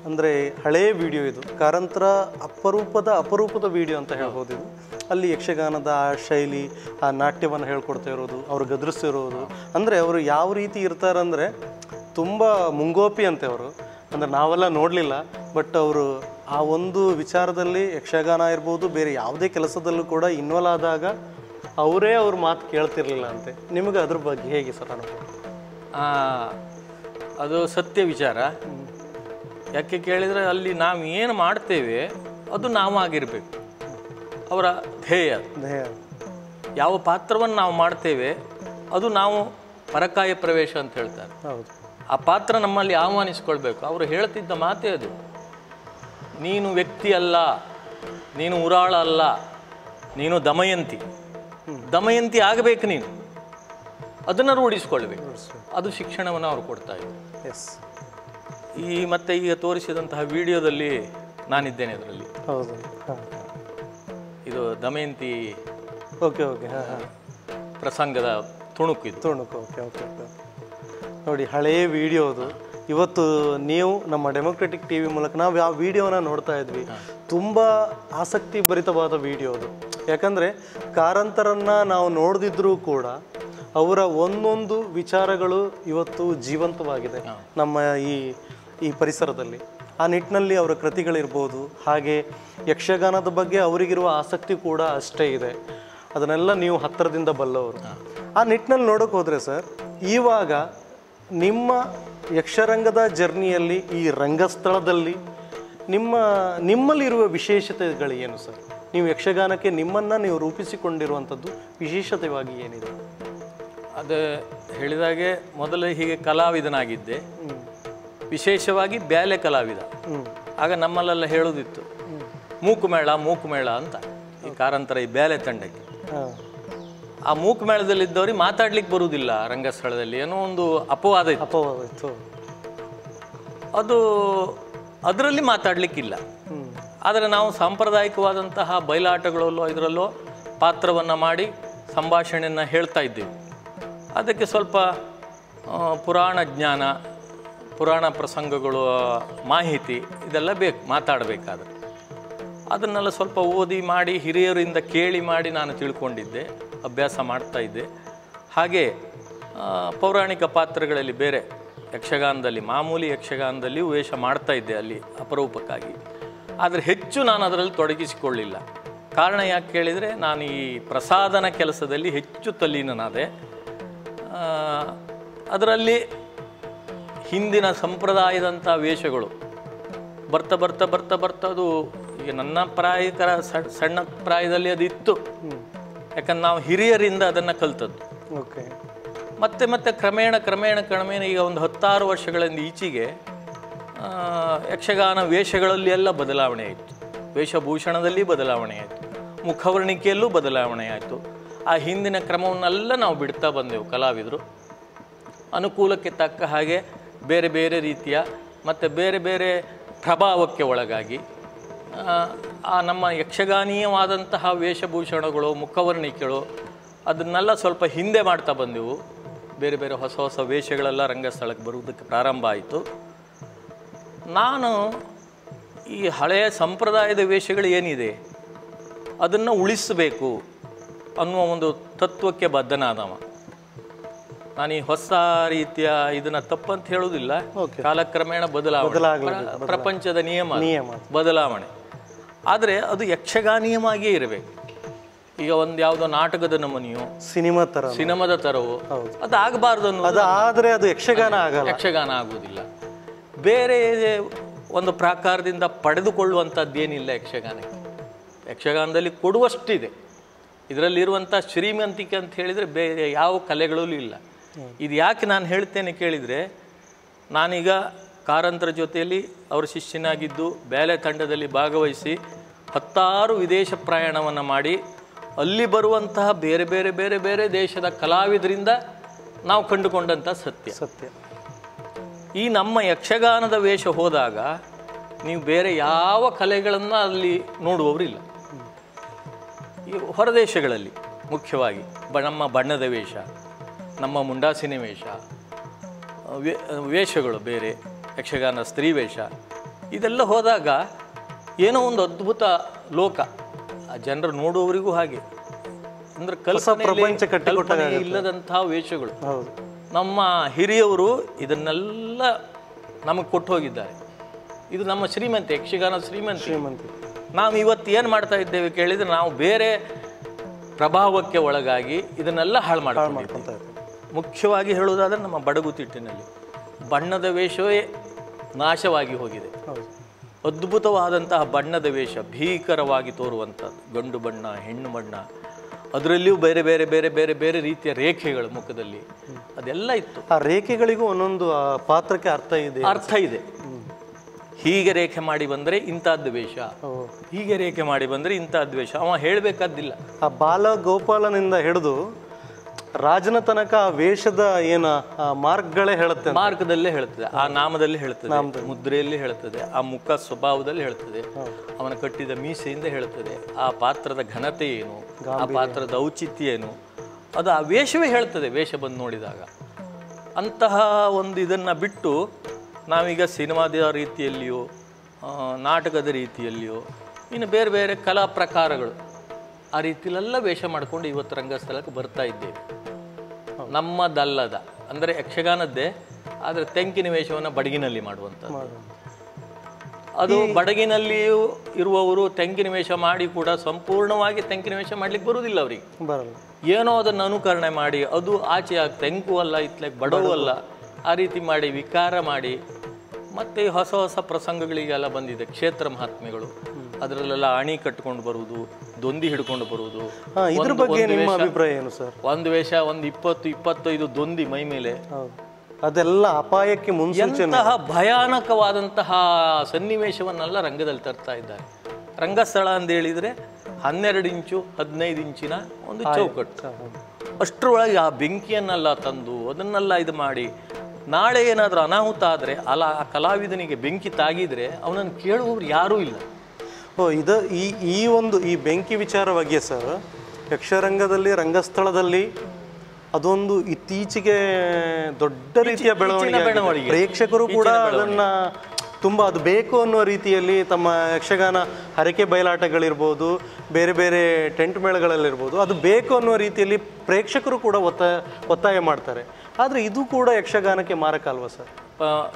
ಅಂದರೆ ಹಳೆಯ ವಿಡಿಯೋ ಇದು, ಕಾರಂತರ ಅಪರೂಪದ ವಿಡಿಯೋ ಅಂತ ಹೇಳ್ಬೋದು. ಇದು ಅಲ್ಲಿ ಯಕ್ಷಗಾನದ ಆ ಶೈಲಿ, ಆ ನಾಟ್ಯವನ್ನು ಹೇಳ್ಕೊಡ್ತಾ ಇರೋದು, ಅವರು ಗದರಿಸಿರೋದು. ಅಂದರೆ ಅವರು ಯಾವ ರೀತಿ ಇರ್ತಾರಂದರೆ ತುಂಬ ಮುಂಗೋಪಿ ಅಂತೆ ಅವರು. ಅಂದರೆ ನಾವೆಲ್ಲ ನೋಡಲಿಲ್ಲ, ಬಟ್ ಅವರು ಆ ಒಂದು ವಿಚಾರದಲ್ಲಿ ಯಕ್ಷಗಾನ ಇರ್ಬೋದು, ಬೇರೆ ಯಾವುದೇ ಕೆಲಸದಲ್ಲೂ ಕೂಡ ಇನ್ವಾಲ್ವ್ ಆದಾಗ ಅವರೇ ಅವ್ರ ಮಾತು ಕೇಳ್ತಿರ್ಲಿಲ್ಲ ಅಂತೆ. ನಿಮಗೆ ಅದ್ರ ಬಗ್ಗೆ ಹೇಗೆ ಸರ್ ಅನುಭವ? ಅದು ಸತ್ಯ ವಿಚಾರ. ಯಾಕೆ ಕೇಳಿದರೆ ಅಲ್ಲಿ ನಾವು ಏನು ಮಾಡ್ತೇವೆ ಅದು ನಾವಾಗಿರಬೇಕು. ಅವರ ಧ್ಯೇಯ ಯಾವ ಪಾತ್ರವನ್ನು ನಾವು ಮಾಡ್ತೇವೆ ಅದು ನಾವು ಪರಕಾಯ ಪ್ರವೇಶ ಅಂತ ಹೇಳ್ತಾರೆ. ಆ ಪಾತ್ರ ನಮ್ಮಲ್ಲಿ ಆಹ್ವಾನಿಸ್ಕೊಳ್ಬೇಕು. ಅವರು ಹೇಳ್ತಿದ್ದ ಮಾತೇ ಅದು. ನೀನು ವ್ಯಕ್ತಿ ಅಲ್ಲ, ನೀನು ಉರಾಳ ಅಲ್ಲ, ನೀನು ದಮಯಂತಿ. ದಮಯಂತಿ ಆಗಬೇಕು ನೀನು, ಅದನ್ನು ರೂಢಿಸ್ಕೊಳ್ಬೇಕು. ಅದು ಶಿಕ್ಷಣವನ್ನು ಅವರು ಕೊಡ್ತಾ ಇದ್ದಾರೆ. ಎಸ್, ಈ ಮತ್ತೆ ಈಗ ತೋರಿಸಿದಂತಹ ವಿಡಿಯೋದಲ್ಲಿ ನಾನಿದ್ದೇನೆ ಅದರಲ್ಲಿ. ಹೌದು, ಇದು ದಮಯಂತಿ. ಓಕೆ ಓಕೆ, ಪ್ರಸಂಗದ ತುಣುಕು ಇದು. ತುಣುಕು. Okay okay okay. ನೋಡಿ, ಹಳೆಯ ವಿಡಿಯೋ ಅದು. ಇವತ್ತು ನೀವು ನಮ್ಮ ಡೆಮೊಕ್ರೆಟಿಕ್ ಟಿ ವಿ ಮೂಲಕ ನಾವು ಯಾವ ವಿಡಿಯೋನ ನೋಡ್ತಾ ಇದ್ವಿ, ತುಂಬ ಆಸಕ್ತಿ ಭರಿತವಾದ ವಿಡಿಯೋ ಅದು. ಯಾಕಂದರೆ ಕಾರಂತರನ್ನು ನಾವು ನೋಡದಿದ್ರೂ ಕೂಡ ಅವರ ಒಂದೊಂದು ವಿಚಾರಗಳು ಇವತ್ತು ಜೀವಂತವಾಗಿದೆ ನಮ್ಮ ಈ ಪರಿಸರದಲ್ಲಿ. ಆ ನಿಟ್ಟಿನಲ್ಲಿ ಅವರ ಕೃತಿಗಳಿರ್ಬೋದು, ಹಾಗೆ ಯಕ್ಷಗಾನದ ಬಗ್ಗೆ ಅವರಿಗಿರುವ ಆಸಕ್ತಿ ಕೂಡ ಅಷ್ಟೇ ಇದೆ. ಅದನ್ನೆಲ್ಲ ನೀವು ಹತ್ತಿರದಿಂದ ಬಲ್ಲವರು. ಆ ನಿಟ್ಟಿನಲ್ಲಿ ನೋಡೋಕೆ ಹೋದರೆ ಸರ್, ಇವಾಗ ನಿಮ್ಮ ಯಕ್ಷರಂಗದ ಜರ್ನಿಯಲ್ಲಿ, ಈ ರಂಗಸ್ಥಳದಲ್ಲಿ ನಿಮ್ಮಲ್ಲಿರುವ ವಿಶೇಷತೆಗಳೇನು ಸರ್? ನೀವು ಯಕ್ಷಗಾನಕ್ಕೆ ನಿಮ್ಮನ್ನು ನೀವು ರೂಪಿಸಿಕೊಂಡಿರುವಂಥದ್ದು ವಿಶೇಷತೆಯಾಗಿ ಏನಿದೆ? ಅದು ಹೇಳಿದಾಗೆ ಮೊದಲೇ ಹೀಗೆ ಕಲಾವಿದನಾಗಿದ್ದೆ, ವಿಶೇಷವಾಗಿ ಬ್ಯಾಲೆ ಕಲಾವಿದ. ಆಗ ನಮ್ಮಲ್ಲೆಲ್ಲ ಹೇಳೋದಿತ್ತು ಮೂಕುಮೇಳ ಮೂಕುಮೇಳ ಅಂತ, ಈ ಕಾರಂತರ ಈ ಬ್ಯಾಲೆ ತಂಡಕ್ಕೆ. ಆ ಮೂಕುಮೇಳದಲ್ಲಿದ್ದವ್ರಿಗೆ ಮಾತಾಡ್ಲಿಕ್ಕೆ ಬರುವುದಿಲ್ಲ ರಂಗಸ್ಥಳದಲ್ಲಿ ಏನೋ ಒಂದು ಅಪವಾದ ಇತ್ತು. ಅದು ಅದರಲ್ಲಿ ಮಾತಾಡಲಿಕ್ಕಿಲ್ಲ. ಆದರೆ ನಾವು ಸಾಂಪ್ರದಾಯಿಕವಾದಂತಹ ಬಯಲಾಟಗಳಲ್ಲೋ ಇದರಲ್ಲೋ ಪಾತ್ರವನ್ನು ಮಾಡಿ ಸಂಭಾಷಣೆಯನ್ನು ಹೇಳ್ತಾ ಇದ್ದೇವೆ. ಅದಕ್ಕೆ ಸ್ವಲ್ಪ ಪುರಾಣ ಜ್ಞಾನ, ಪುರಾಣ ಪ್ರಸಂಗಗಳು, ಮಾಹಿತಿ ಇದೆಲ್ಲ ಬೇಕು ಮಾತಾಡಬೇಕಾದ್ರೆ. ಅದನ್ನೆಲ್ಲ ಸ್ವಲ್ಪ ಓದಿ ಮಾಡಿ, ಹಿರಿಯರಿಂದ ಕೇಳಿ ಮಾಡಿ ನಾನು ತಿಳ್ಕೊಂಡಿದ್ದೆ, ಅಭ್ಯಾಸ ಮಾಡ್ತಾಯಿದ್ದೆ. ಹಾಗೆ ಪೌರಾಣಿಕ ಪಾತ್ರಗಳಲ್ಲಿ ಬೇರೆ ಯಕ್ಷಗಾನದಲ್ಲಿ, ಮಾಮೂಲಿ ಯಕ್ಷಗಾನದಲ್ಲಿ ವೇಷ ಮಾಡ್ತಾಯಿದ್ದೆ ಅಲ್ಲಿ ಅಪರೂಪಕ್ಕಾಗಿ. ಆದರೆ ಹೆಚ್ಚು ನಾನು ಅದರಲ್ಲಿ ತೊಡಗಿಸಿಕೊಳ್ಳಿಲ್ಲ. ಕಾರಣ ಯಾಕೆ ಕೇಳಿದರೆ, ನಾನು ಈ ಪ್ರಸಾದನ ಕೆಲಸದಲ್ಲಿ ಹೆಚ್ಚು ತಲ್ಲೀನನಾದೆ. ಅದರಲ್ಲಿ ಹಿಂದಿನ ಸಂಪ್ರದಾಯದಂಥ ವೇಷಗಳು ಬರ್ತಾ ಬರ್ತಾ ಬರ್ತಾ ಬರ್ತಾ ಅದು ಈ ಈಗ ನನ್ನ ಪ್ರಾಯದರ ಸಣ್ಣ ಪ್ರಾಯದಲ್ಲಿ ಅದು ಇತ್ತು. ಯಾಕಂದ್ರೆ ನಾವು ಹಿರಿಯರಿಂದ ಅದನ್ನು ಕಲಿತದ್ದು. ಓಕೆ. ಮತ್ತೆ ಮತ್ತೆ ಕ್ರಮೇಣ ಕ್ರಮೇಣ ಕ್ರಮೇಣ ಈಗ ಒಂದು 16 ವರ್ಷಗಳಿಂದ ಈಚೆಗೆ ಯಕ್ಷಗಾನ ವೇಷಗಳಲ್ಲಿ ಎಲ್ಲ ಬದಲಾವಣೆ ಆಯಿತು, ವೇಷಭೂಷಣದಲ್ಲಿ ಬದಲಾವಣೆ ಆಯಿತು, ಮುಖವರ್ಣಿಕೆಯಲ್ಲೂ ಬದಲಾವಣೆ ಆಯಿತು. ಆ ಹಿಂದಿನ ಕ್ರಮವನ್ನೆಲ್ಲ ನಾವು ಬಿಡ್ತಾ ಬಂದೆವು. ಕಲಾವಿದರು ಅನುಕೂಲಕ್ಕೆ ತಕ್ಕ ಹಾಗೆ ಬೇರೆ ಬೇರೆ ರೀತಿಯ ಮತ್ತು ಬೇರೆ ಬೇರೆ ಪ್ರಭಾವಕ್ಕೆ ಒಳಗಾಗಿ ಆ ನಮ್ಮ ಯಕ್ಷಗಾನೀಯವಾದಂತಹ ವೇಷಭೂಷಣಗಳು, ಮುಖವರ್ಣಿಕೆಗಳು ಅದನ್ನೆಲ್ಲ ಸ್ವಲ್ಪ ಹಿಂದೆ ಮಾಡ್ತಾ ಬಂದೆವು. ಬೇರೆ ಬೇರೆ ಹೊಸ ಹೊಸ ವೇಷಗಳೆಲ್ಲ ರಂಗಸ್ಥಳಕ್ಕೆ ಬರುವುದಕ್ಕೆ ಪ್ರಾರಂಭ ಆಯಿತು. ನಾನು ಈ ಹಳೆಯ ಸಂಪ್ರದಾಯದ ವೇಷಗಳು ಏನಿದೆ ಅದನ್ನು ಉಳಿಸಬೇಕು ಅನ್ನುವ ಒಂದು ತತ್ವಕ್ಕೆ ಬದ್ಧನಾದವ. ನಾನು ಈ ಹೊಸ ರೀತಿಯ ಇದನ್ನು ತಪ್ಪಂತ ಹೇಳೋದಿಲ್ಲ. ಕಾಲಕ್ರಮೇಣ ಬದಲಾವಣೆ, ಪ್ರಪಂಚದ ನಿಯಮ ಬದಲಾವಣೆ. ಆದರೆ ಅದು ಯಕ್ಷಗಾನೀಯವಾಗಿಯೇ ಇರಬೇಕು. ಈಗ ಒಂದು ಯಾವುದೋ ನಾಟಕದ ನಮೂನೆಯೋ ಸಿನಿಮಾದ ತರವೋ ಅದು ಆಗಬಾರ್ದು ಅನ್ನೋದು. ಆದರೆ ಅದು ಯಕ್ಷಗಾನ ಆಗೋದಿಲ್ಲ. ಬೇರೆ ಒಂದು ಪ್ರಾಕಾರದಿಂದ ಪಡೆದುಕೊಳ್ಳುವಂಥದ್ದೇನಿಲ್ಲ ಯಕ್ಷಗಾನಕ್ಕೆ. ಯಕ್ಷಗಾನದಲ್ಲಿ ಕೊಡುವಷ್ಟಿದೆ. ಇದರಲ್ಲಿರುವಂಥ ಶ್ರೀಮಂತಿಕೆ ಅಂತ ಹೇಳಿದರೆ ಬೇರೆ ಯಾವ ಕಲೆಗಳಲ್ಲೂ ಇಲ್ಲ. ಇದು ಯಾಕೆ ನಾನು ಹೇಳ್ತೇನೆ ಕೇಳಿದರೆ, ನಾನೀಗ ಕಾರಂತರ ಜೊತೆಯಲ್ಲಿ ಅವರ ಶಿಷ್ಯನಾಗಿದ್ದು ಬೇಲೆ ತಂಡದಲ್ಲಿ ಭಾಗವಹಿಸಿ 16 ವಿದೇಶ ಪ್ರಯಾಣವನ್ನು ಮಾಡಿ ಅಲ್ಲಿ ಬರುವಂತಹ ಬೇರೆ ಬೇರೆ ಬೇರೆ ಬೇರೆ ದೇಶದ ಕಲಾವಿದರಿಂದ ನಾವು ಕಂಡುಕೊಂಡಂಥ ಸತ್ಯ ಸತ್ಯ ಈ ನಮ್ಮ ಯಕ್ಷಗಾನದ ವೇಷ ಹೋದಾಗ ನೀವು ಬೇರೆ ಯಾವ ಕಲೆಗಳನ್ನು ಅಲ್ಲಿ ನೋಡುವವರಿಲ್ಲ. ಈ ಹೊರದೇಶಗಳಲ್ಲಿ ಮುಖ್ಯವಾಗಿ ನಮ್ಮ ಬಣ್ಣದ ವೇಷ, ನಮ್ಮ ಮುಂಡಾಸಿನ ವೇಷಗಳು ಬೇರೆ, ಯಕ್ಷಗಾನ ಸ್ತ್ರೀ ವೇಷ ಇದೆಲ್ಲ ಹೋದಾಗ ಏನೋ ಒಂದು ಅದ್ಭುತ ಲೋಕ ಆ ಜನರು ನೋಡುವವರಿಗೂ ಹಾಗೆ. ಅಂದರೆ ಕಲ್ಪನೆ ಇಲ್ಲದಂಥ ವೇಷಗಳು. ನಮ್ಮ ಹಿರಿಯವರು ಇದನ್ನೆಲ್ಲ ನಮಗೆ ಕೊಟ್ಟು ಹೋಗಿದ್ದಾರೆ. ಇದು ನಮ್ಮ ಶ್ರೀಮಂತಿ, ಯಕ್ಷಗಾನ ಶ್ರೀಮಂತಿ. ನಾವು ಇವತ್ತು ಏನು ಮಾಡ್ತಾ ಇದ್ದೇವೆ ಕೇಳಿದರೆ, ನಾವು ಬೇರೆ ಪ್ರಭಾವಕ್ಕೆ ಒಳಗಾಗಿ ಇದನ್ನೆಲ್ಲ ಹಾಳು ಮಾಡ್ತಾ. ಮುಖ್ಯವಾಗಿ ಹೇಳೋದಾದರೆ ನಮ್ಮ ಬಡಗುತಿಟ್ಟಿನಲ್ಲಿ ಬಣ್ಣದ ವೇಷವೇ ನಾಶವಾಗಿ ಹೋಗಿದೆ. ಅದ್ಭುತವಾದಂತಹ ಬಣ್ಣದ ವೇಷ ಭೀಕರವಾಗಿ ತೋರುವಂಥದ್ದು, ಗಂಡು ಬಣ್ಣ, ಹೆಣ್ಣು ಬಣ್ಣ, ಅದರಲ್ಲಿಯೂ ಬೇರೆ ಬೇರೆ ಬೇರೆ ಬೇರೆ ಬೇರೆ ರೀತಿಯ ರೇಖೆಗಳು ಮುಖದಲ್ಲಿ ಅದೆಲ್ಲ ಇತ್ತು. ಆ ರೇಖೆಗಳಿಗೂ ಒಂದೊಂದು ಪಾತ್ರಕ್ಕೆ ಅರ್ಥ ಇದೆ. ಹೀಗೆ ರೇಖೆ ಮಾಡಿ ಬಂದರೆ ಇಂಥದ್ದು ವೇಷ, ಹೀಗೆ ರೇಖೆ ಮಾಡಿ ಬಂದರೆ ಇಂಥದ್ದು ವೇಷ. ಅವ ಹೇಳಬೇಕಾದಿಲ್ಲ. ಆ ಬಾಲ ಗೋಪಾಲನಿಂದ ಹಿಡಿದು ರಾಜನ ತನಕ ಆ ವೇಷದ ಏನು ಮಾರ್ಗಗಳೇ ಹೇಳುತ್ತೆ. ಮಾರ್ಗದಲ್ಲೇ ಹೇಳ್ತದೆ, ಆ ನಾಮದಲ್ಲಿ ಹೇಳ್ತದೆ, ಮುದ್ರೆಯಲ್ಲಿ ಹೇಳ್ತದೆ, ಆ ಮುಖ ಸ್ವಭಾವದಲ್ಲಿ ಹೇಳ್ತದೆ, ಅವನ ಕಟ್ಟಿದ ಮೀಸೆಯಿಂದ ಹೇಳ್ತದೆ, ಆ ಪಾತ್ರದ ಘನತೆ ಏನು, ಆ ಪಾತ್ರದ ಔಚಿತ್ಯ ಏನು, ಅದು ಆ ವೇಷವೇ ಹೇಳ್ತದೆ ವೇಷ ಬಂದು ನೋಡಿದಾಗ. ಅಂತಹ ಒಂದು ಇದನ್ನು ಬಿಟ್ಟು ನಾವೀಗ ಸಿನಿಮಾದ ರೀತಿಯಲ್ಲಿಯೋ ನಾಟಕದ ರೀತಿಯಲ್ಲಿಯೋ ಇನ್ನು ಬೇರೆ ಬೇರೆ ಕಲಾ ಪ್ರಕಾರಗಳು ಆ ರೀತಿಯಲ್ಲೆಲ್ಲ ವೇಷ ಮಾಡಿಕೊಂಡು ಇವತ್ತು ರಂಗಸ್ಥಳಕ್ಕೆ ಬರ್ತಾ ಇದ್ದೇವೆ. ನಮ್ಮದಲ್ಲದ ಅಂದರೆ ಯಕ್ಷಗಾನದ್ದೇ, ಆದರೆ ತೆಂಕಿನ ವೇಷವನ್ನು ಬಡಗಿನಲ್ಲಿ ಮಾಡುವಂಥದ್ದು. ಅದು ಬಡಗಿನಲ್ಲಿಯೂ ಇರುವವರು ತೆಂಕಿನ ವೇಷ ಮಾಡಿ ಕೂಡ ಸಂಪೂರ್ಣವಾಗಿ ತೆಂಕಿನ ವೇಷ ಮಾಡಲಿಕ್ಕೆ ಬರುವುದಿಲ್ಲ ಅವರಿಗೆ. ಏನೋ ಅದನ್ನು ಅನುಕರಣೆ ಮಾಡಿ, ಅದು ಆಚೆ ತೆಂಕು ಅಲ್ಲ, ಇತ್ಲಾಕ್ ಬಡವೂ ಅಲ್ಲ, ಆ ರೀತಿ ಮಾಡಿ ವಿಕಾರ ಮಾಡಿ ಮತ್ತೆ ಹೊಸ ಹೊಸ ಪ್ರಸಂಗಗಳಿಗೆಲ್ಲ ಬಂದಿದೆ. ಕ್ಷೇತ್ರ ಮಹಾತ್ಮೆಗಳು ಅದರಲ್ಲೆಲ್ಲ ಅಣಿ ಕಟ್ಕೊಂಡು ಬರುವುದು, ದೊಂದಿ ಹಿಡ್ಕೊಂಡು ಬರುವುದು. ಇದ್ರ ಬಗ್ಗೆ ನಿಮ್ಮ ಅಭಿಪ್ರಾಯ ಏನು ಸರ್? ಒಂದು ವೇಷ ಒಂದು 20-25 ದೊಂದಿ ಮೈ ಮೇಲೆ, ಅದೆಲ್ಲ ಅಪಾಯಕ್ಕೆ ಮುಂಚೆಂತಹ ಭಯಾನಕವಾದಂತಹ ಸನ್ನಿವೇಶವನ್ನೆಲ್ಲ ರಂಗದಲ್ಲಿ ತರ್ತಾ ಇದ್ದಾರೆ. ರಂಗಸ್ಥಳ ಅಂತ ಹೇಳಿದರೆ 12 ಇಂಚು 15 ಇಂಚಿನ ಒಂದು ಚೌಕಟ್ಟು, ಅಷ್ಟರೊಳಗೆ ಆ ಬೆಂಕಿಯನ್ನೆಲ್ಲ ತಂದು ಅದನ್ನೆಲ್ಲ ಇದು ಮಾಡಿ ನಾಳೆ ಏನಾದರೂ ಅನಾಹುತ ಆದರೆ ಆ ಕಲಾವಿದನಿಗೆ ಬೆಂಕಿ ತಾಗಿದರೆ ಅವನನ್ನು ಕೇಳುವವರು ಯಾರೂ ಇಲ್ಲ. ಈ ಬೆಂಕಿ ವಿಚಾರವಾಗಿಯೇ ಸರ್ ಯಕ್ಷರಂಗದಲ್ಲಿ ರಂಗಸ್ಥಳದಲ್ಲಿ ಅದೊಂದು ಇತ್ತೀಚೆಗೆ ದೊಡ್ಡ ರೀತಿಯ ಬೆಳವಣಿಗೆ. ಪ್ರೇಕ್ಷಕರು ಕೂಡ ಅದನ್ನು ತುಂಬ ಅದು ಬೇಕು ಅನ್ನೋ ರೀತಿಯಲ್ಲಿ ತಮ್ಮ ಯಕ್ಷಗಾನ ಹರಕೆ ಬಯಲಾಟಗಳಿರ್ಬೋದು, ಬೇರೆ ಬೇರೆ ಟೆಂಟ್ ಮೇಳಗಳಲ್ಲಿರ್ಬೋದು, ಅದು ಬೇಕು ಅನ್ನೋ ರೀತಿಯಲ್ಲಿ ಪ್ರೇಕ್ಷಕರು ಕೂಡ ಒತ್ತಾಯ ಮಾಡ್ತಾರೆ. ಆದರೆ ಇದು ಕೂಡ ಯಕ್ಷಗಾನಕ್ಕೆ ಮಾರಕ ಅಲ್ವಾ ಸರ್?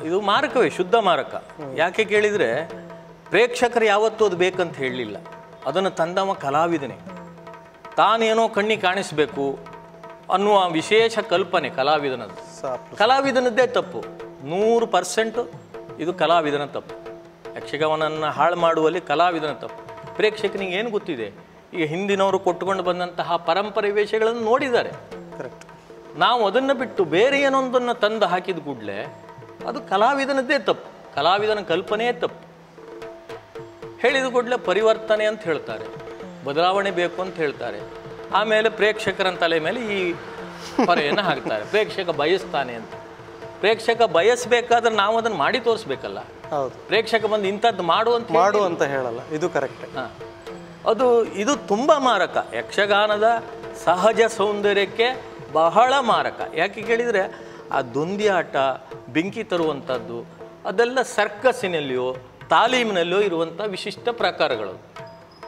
ಇದು ಮಾರಕವೇ, ಶುದ್ಧ ಮಾರಕ. ಯಾಕೆ ಕೇಳಿದರೆ ಪ್ರೇಕ್ಷಕರು ಯಾವತ್ತೂ ಅದು ಬೇಕಂತ ಹೇಳಲಿಲ್ಲ. ಅದನ್ನು ತಂದವ ಕಲಾವಿದನೇ, ತಾನೇನೋ ಕಣ್ಣಿಗೆ ಕಾಣಿಸಬೇಕು ಅನ್ನುವ ವಿಶೇಷ ಕಲ್ಪನೆ ಕಲಾವಿದನದ್ದು. ಕಲಾವಿದನದ್ದೇ ತಪ್ಪು, 100% ಇದು ಕಲಾವಿದನ ತಪ್ಪು. ಯಕ್ಷಗಾನವನ್ನು ಹಾಳು ಮಾಡುವಲ್ಲಿ ಕಲಾವಿದನ ತಪ್ಪು. ಪ್ರೇಕ್ಷಕನಿಗೆ ಏನು ಗೊತ್ತಿದೆ, ಈಗ ಹಿಂದಿನವರು ಕೊಟ್ಟುಕೊಂಡು ಬಂದಂತಹ ಪರಂಪರೆ ವೇಷಗಳನ್ನು ನೋಡಿದ್ದಾರೆ. ಕರೆಕ್ಟ್. ನಾವು ಅದನ್ನು ಬಿಟ್ಟು ಬೇರೆ ಏನೊಂದನ್ನು ತಂದು ಹಾಕಿದ ಕೂಡಲೇ ಅದು ಕಲಾವಿದನದ್ದೇ ತಪ್ಪು, ಕಲಾವಿದನ ಕಲ್ಪನೆಯೇ ತಪ್ಪು. ಹೇಳಿದ ಕೂಡಲೇ ಪರಿವರ್ತನೆ ಅಂತ ಹೇಳ್ತಾರೆ, ಬದಲಾವಣೆ ಬೇಕು ಅಂತ ಹೇಳ್ತಾರೆ. ಆಮೇಲೆ ಪ್ರೇಕ್ಷಕರ ತಲೆ ಮೇಲೆ ಈ ಪರೆಯನ್ನು ಹಾಕ್ತಾರೆ, ಪ್ರೇಕ್ಷಕ ಬಯಸ್ತಾನೆ ಅಂತ. ಪ್ರೇಕ್ಷಕ ಬಯಸಬೇಕಾದ್ರೆ ನಾವು ಅದನ್ನು ಮಾಡಿ ತೋರಿಸ್ಬೇಕಲ್ಲ. ಹೌದು. ಪ್ರೇಕ್ಷಕ ಬಂದು ಇಂಥದ್ದು ಮಾಡು ಅಂತ ಹೇಳಲ್ಲ. ಇದು ಕರೆಕ್ಟ್. ಹಾಂ, ಅದು ಇದು ತುಂಬ ಮಾರಕ, ಯಕ್ಷಗಾನದ ಸಹಜ ಸೌಂದರ್ಯಕ್ಕೆ ಬಹಳ ಮಾರಕ. ಯಾಕೆ ಕೇಳಿದರೆ ಆ ದೊಂದಿಯಾಟ, ಬೆಂಕಿ ತರುವಂಥದ್ದು, ಅದೆಲ್ಲ ಸರ್ಕಸ್ಸಿನಲ್ಲಿಯೋ ತಾಲೀಮಿನಲ್ಲಿಯೋ ಇರುವಂಥ ವಿಶಿಷ್ಟ ಪ್ರಕಾರಗಳು.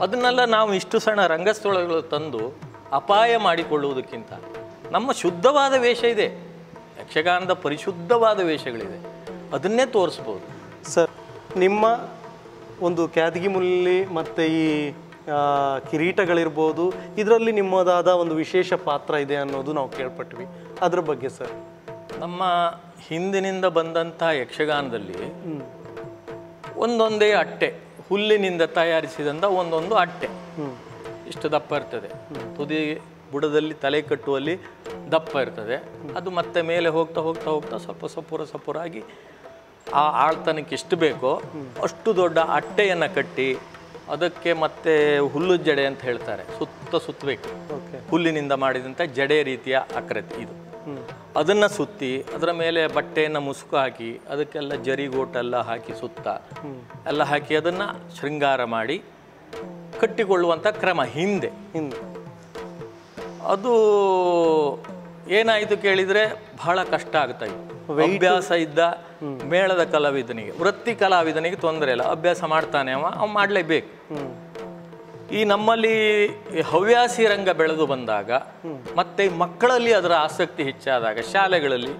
ಅದನ್ನೆಲ್ಲ ನಾವು ಇಷ್ಟು ಸಣ್ಣ ರಂಗಸ್ಥಳಗಳು ತಂದು ಅಪಾಯ ಮಾಡಿಕೊಳ್ಳುವುದಕ್ಕಿಂತ ನಮ್ಮ ಶುದ್ಧವಾದ ವೇಷ ಇದೆ, ಯಕ್ಷಗಾನದ ಪರಿಶುದ್ಧವಾದ ವೇಷಗಳಿದೆ, ಅದನ್ನೇ ತೋರಿಸ್ಬೋದು. ಸರ್, ನಿಮ್ಮ ಒಂದು ಕ್ಯಾದಗಿಮುಲ್ಲಿ ಮತ್ತು ಈ ಕಿರೀಟಗಳಿರ್ಬೋದು, ಇದರಲ್ಲಿ ನಿಮ್ಮದಾದ ಒಂದು ವಿಶೇಷ ಪಾತ್ರ ಇದೆ ಅನ್ನೋದು ನಾವು ಕೇಳ್ಪಟ್ವಿ. ಅದ್ರ ಬಗ್ಗೆ ಸರ್? ನಮ್ಮ ಹಿಂದಿನಿಂದ ಬಂದಂಥ ಯಕ್ಷಗಾನದಲ್ಲಿ ಒಂದೊಂದೇ ಅಟ್ಟೆ, ಹುಲ್ಲಿನಿಂದ ತಯಾರಿಸಿದಂಥ ಒಂದೊಂದು ಅಟ್ಟೆ, ಇಷ್ಟು ದಪ್ಪ ಇರ್ತದೆ, ತುದಿ ಬುಡದಲ್ಲಿ ತಲೆ ಕಟ್ಟುವಲ್ಲಿ ದಪ್ಪ ಇರ್ತದೆ. ಅದು ಮತ್ತೆ ಮೇಲೆ ಹೋಗ್ತಾ ಹೋಗ್ತಾ ಹೋಗ್ತಾ ಸ್ವಲ್ಪ ಸಪೂರಾಗಿ ಆ ಆಳ್ತನಕ್ಕೆ ಎಷ್ಟು ಬೇಕೋ ಅಷ್ಟು ದೊಡ್ಡ ಅಟ್ಟೆಯನ್ನು ಕಟ್ಟಿ ಅದಕ್ಕೆ ಮತ್ತೆ ಹುಲ್ಲು ಜಡೆ ಅಂತ ಹೇಳ್ತಾರೆ, ಸುತ್ತ ಸುತ್ತಬೇಕು, ಹುಲ್ಲಿನಿಂದ ಮಾಡಿದಂಥ ಜಡೆ ರೀತಿಯ ಆಕೃತಿ ಇದು. ಅದನ್ನು ಸುತ್ತಿ ಅದರ ಮೇಲೆ ಬಟ್ಟೆಯನ್ನು ಮುಸುಕು ಹಾಕಿ ಅದಕ್ಕೆಲ್ಲ ಜರಿಗೋಟೆಲ್ಲ ಹಾಕಿ ಸುತ್ತ ಎಲ್ಲ ಹಾಕಿ ಅದನ್ನು ಶೃಂಗಾರ ಮಾಡಿ ಕಟ್ಟಿಕೊಳ್ಳುವಂಥ ಕ್ರಮ ಹಿಂದೆ. ಅದು ಏನಾಯಿತು ಕೇಳಿದರೆ ಬಹಳ ಕಷ್ಟ ಆಗ್ತಾ ಇತ್ತು. ಅಭ್ಯಾಸ ಇದ್ದ ಮೇಳದ ಕಲಾವಿದನಿಗೆ, ವೃತ್ತಿ ಕಲಾವಿದನಿಗೆ ತೊಂದರೆ ಇಲ್ಲ, ಅಭ್ಯಾಸ ಮಾಡ್ತಾನೆ, ಅವ ಮಾಡಲೇಬೇಕು. ಈ ನಮ್ಮಲ್ಲಿ ಹವ್ಯಾಸಿ ರಂಗ ಬೆಳೆದು ಬಂದಾಗ ಮತ್ತು ಮಕ್ಕಳಲ್ಲಿ ಅದರ ಆಸಕ್ತಿ ಹೆಚ್ಚಾದಾಗ, ಶಾಲೆಗಳಲ್ಲಿ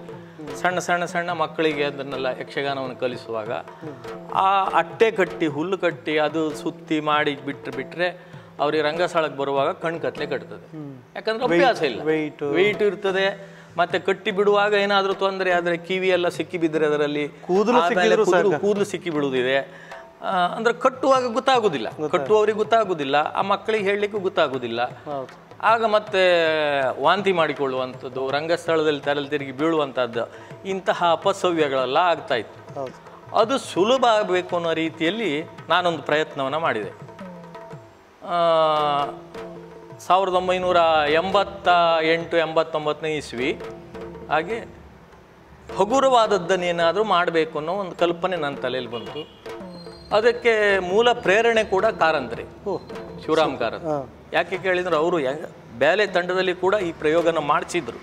ಸಣ್ಣ ಮಕ್ಕಳಿಗೆ ಅದನ್ನೆಲ್ಲ ಯಕ್ಷಗಾನವನ್ನು ಕಲಿಸುವಾಗ ಆ ಅಟ್ಟೆ ಕಟ್ಟಿ ಹುಲ್ಲು ಕಟ್ಟಿ ಅದು ಸುತ್ತಿ ಮಾಡಿ ಬಿಟ್ಟರೆ ಅವ್ರಿಗೆ ರಂಗಸ್ಥಳಕ್ಕೆ ಬರುವಾಗ ಕಣ್ಕತ್ಲೆ ಕಟ್ತದೆ. ಯಾಕಂದ್ರೆ ಅಭ್ಯಾಸ ಇಲ್ಲ, ವೆಯ್ಟ್ ಇರ್ತದೆ. ಮತ್ತೆ ಕಟ್ಟಿ ಬಿಡುವಾಗ ಏನಾದರೂ ತೊಂದರೆ ಆದರೆ ಕಿವಿ ಎಲ್ಲ ಸಿಕ್ಕಿ ಬಿದ್ದರೆ ಅದರಲ್ಲಿ ಕೂದಲು ಸಿಕ್ಕಿ ಬಿಡುವುದಿದೆ. ಅಂದ್ರೆ ಕಟ್ಟುವಾಗ ಗೊತ್ತಾಗೋದಿಲ್ಲ, ಕಟ್ಟುವವರಿಗೆ ಗೊತ್ತಾಗೋದಿಲ್ಲ, ಆ ಮಕ್ಕಳಿಗೆ ಹೇಳಲಿಕ್ಕೂ ಗೊತ್ತಾಗೋದಿಲ್ಲ. ಆಗ ಮತ್ತೆ ವಾಂತಿ ಮಾಡಿಕೊಳ್ಳುವಂಥದ್ದು, ರಂಗಸ್ಥಳದಲ್ಲಿ ತಲೆ ತಿರುಗಿ ಬೀಳುವಂಥದ್ದು, ಇಂತಹ ಅಪಸವ್ಯಗಳೆಲ್ಲ ಆಗ್ತಾ ಇತ್ತು. ಅದು ಸುಲಭ ಆಗಬೇಕು ಅನ್ನೋ ರೀತಿಯಲ್ಲಿ ನಾನೊಂದು ಪ್ರಯತ್ನವನ್ನು ಮಾಡಿದೆ. 1988-89 ಇಸ್ವಿ, ಹಾಗೆ ಹಗುರವಾದದ್ದನ್ನು ಏನಾದರೂ ಮಾಡಬೇಕು ಅನ್ನೋ ಒಂದು ಕಲ್ಪನೆ ನನ್ನ ತಲೆಯಲ್ಲಿ ಬಂತು. ಅದಕ್ಕೆ ಮೂಲ ಪ್ರೇರಣೆ ಕೂಡ ಕಾರಂತರಿ, ಶಿವರಾಮ್ ಕಾರಂತ. ಯಾಕೆ ಕೇಳಿದ್ರು ಅವರು ಬ್ಯಾಲೆ ತಂಡದಲ್ಲಿ ಕೂಡ ಈ ಪ್ರಯೋಗನ ಮಾಡಿಸಿದ್ರು.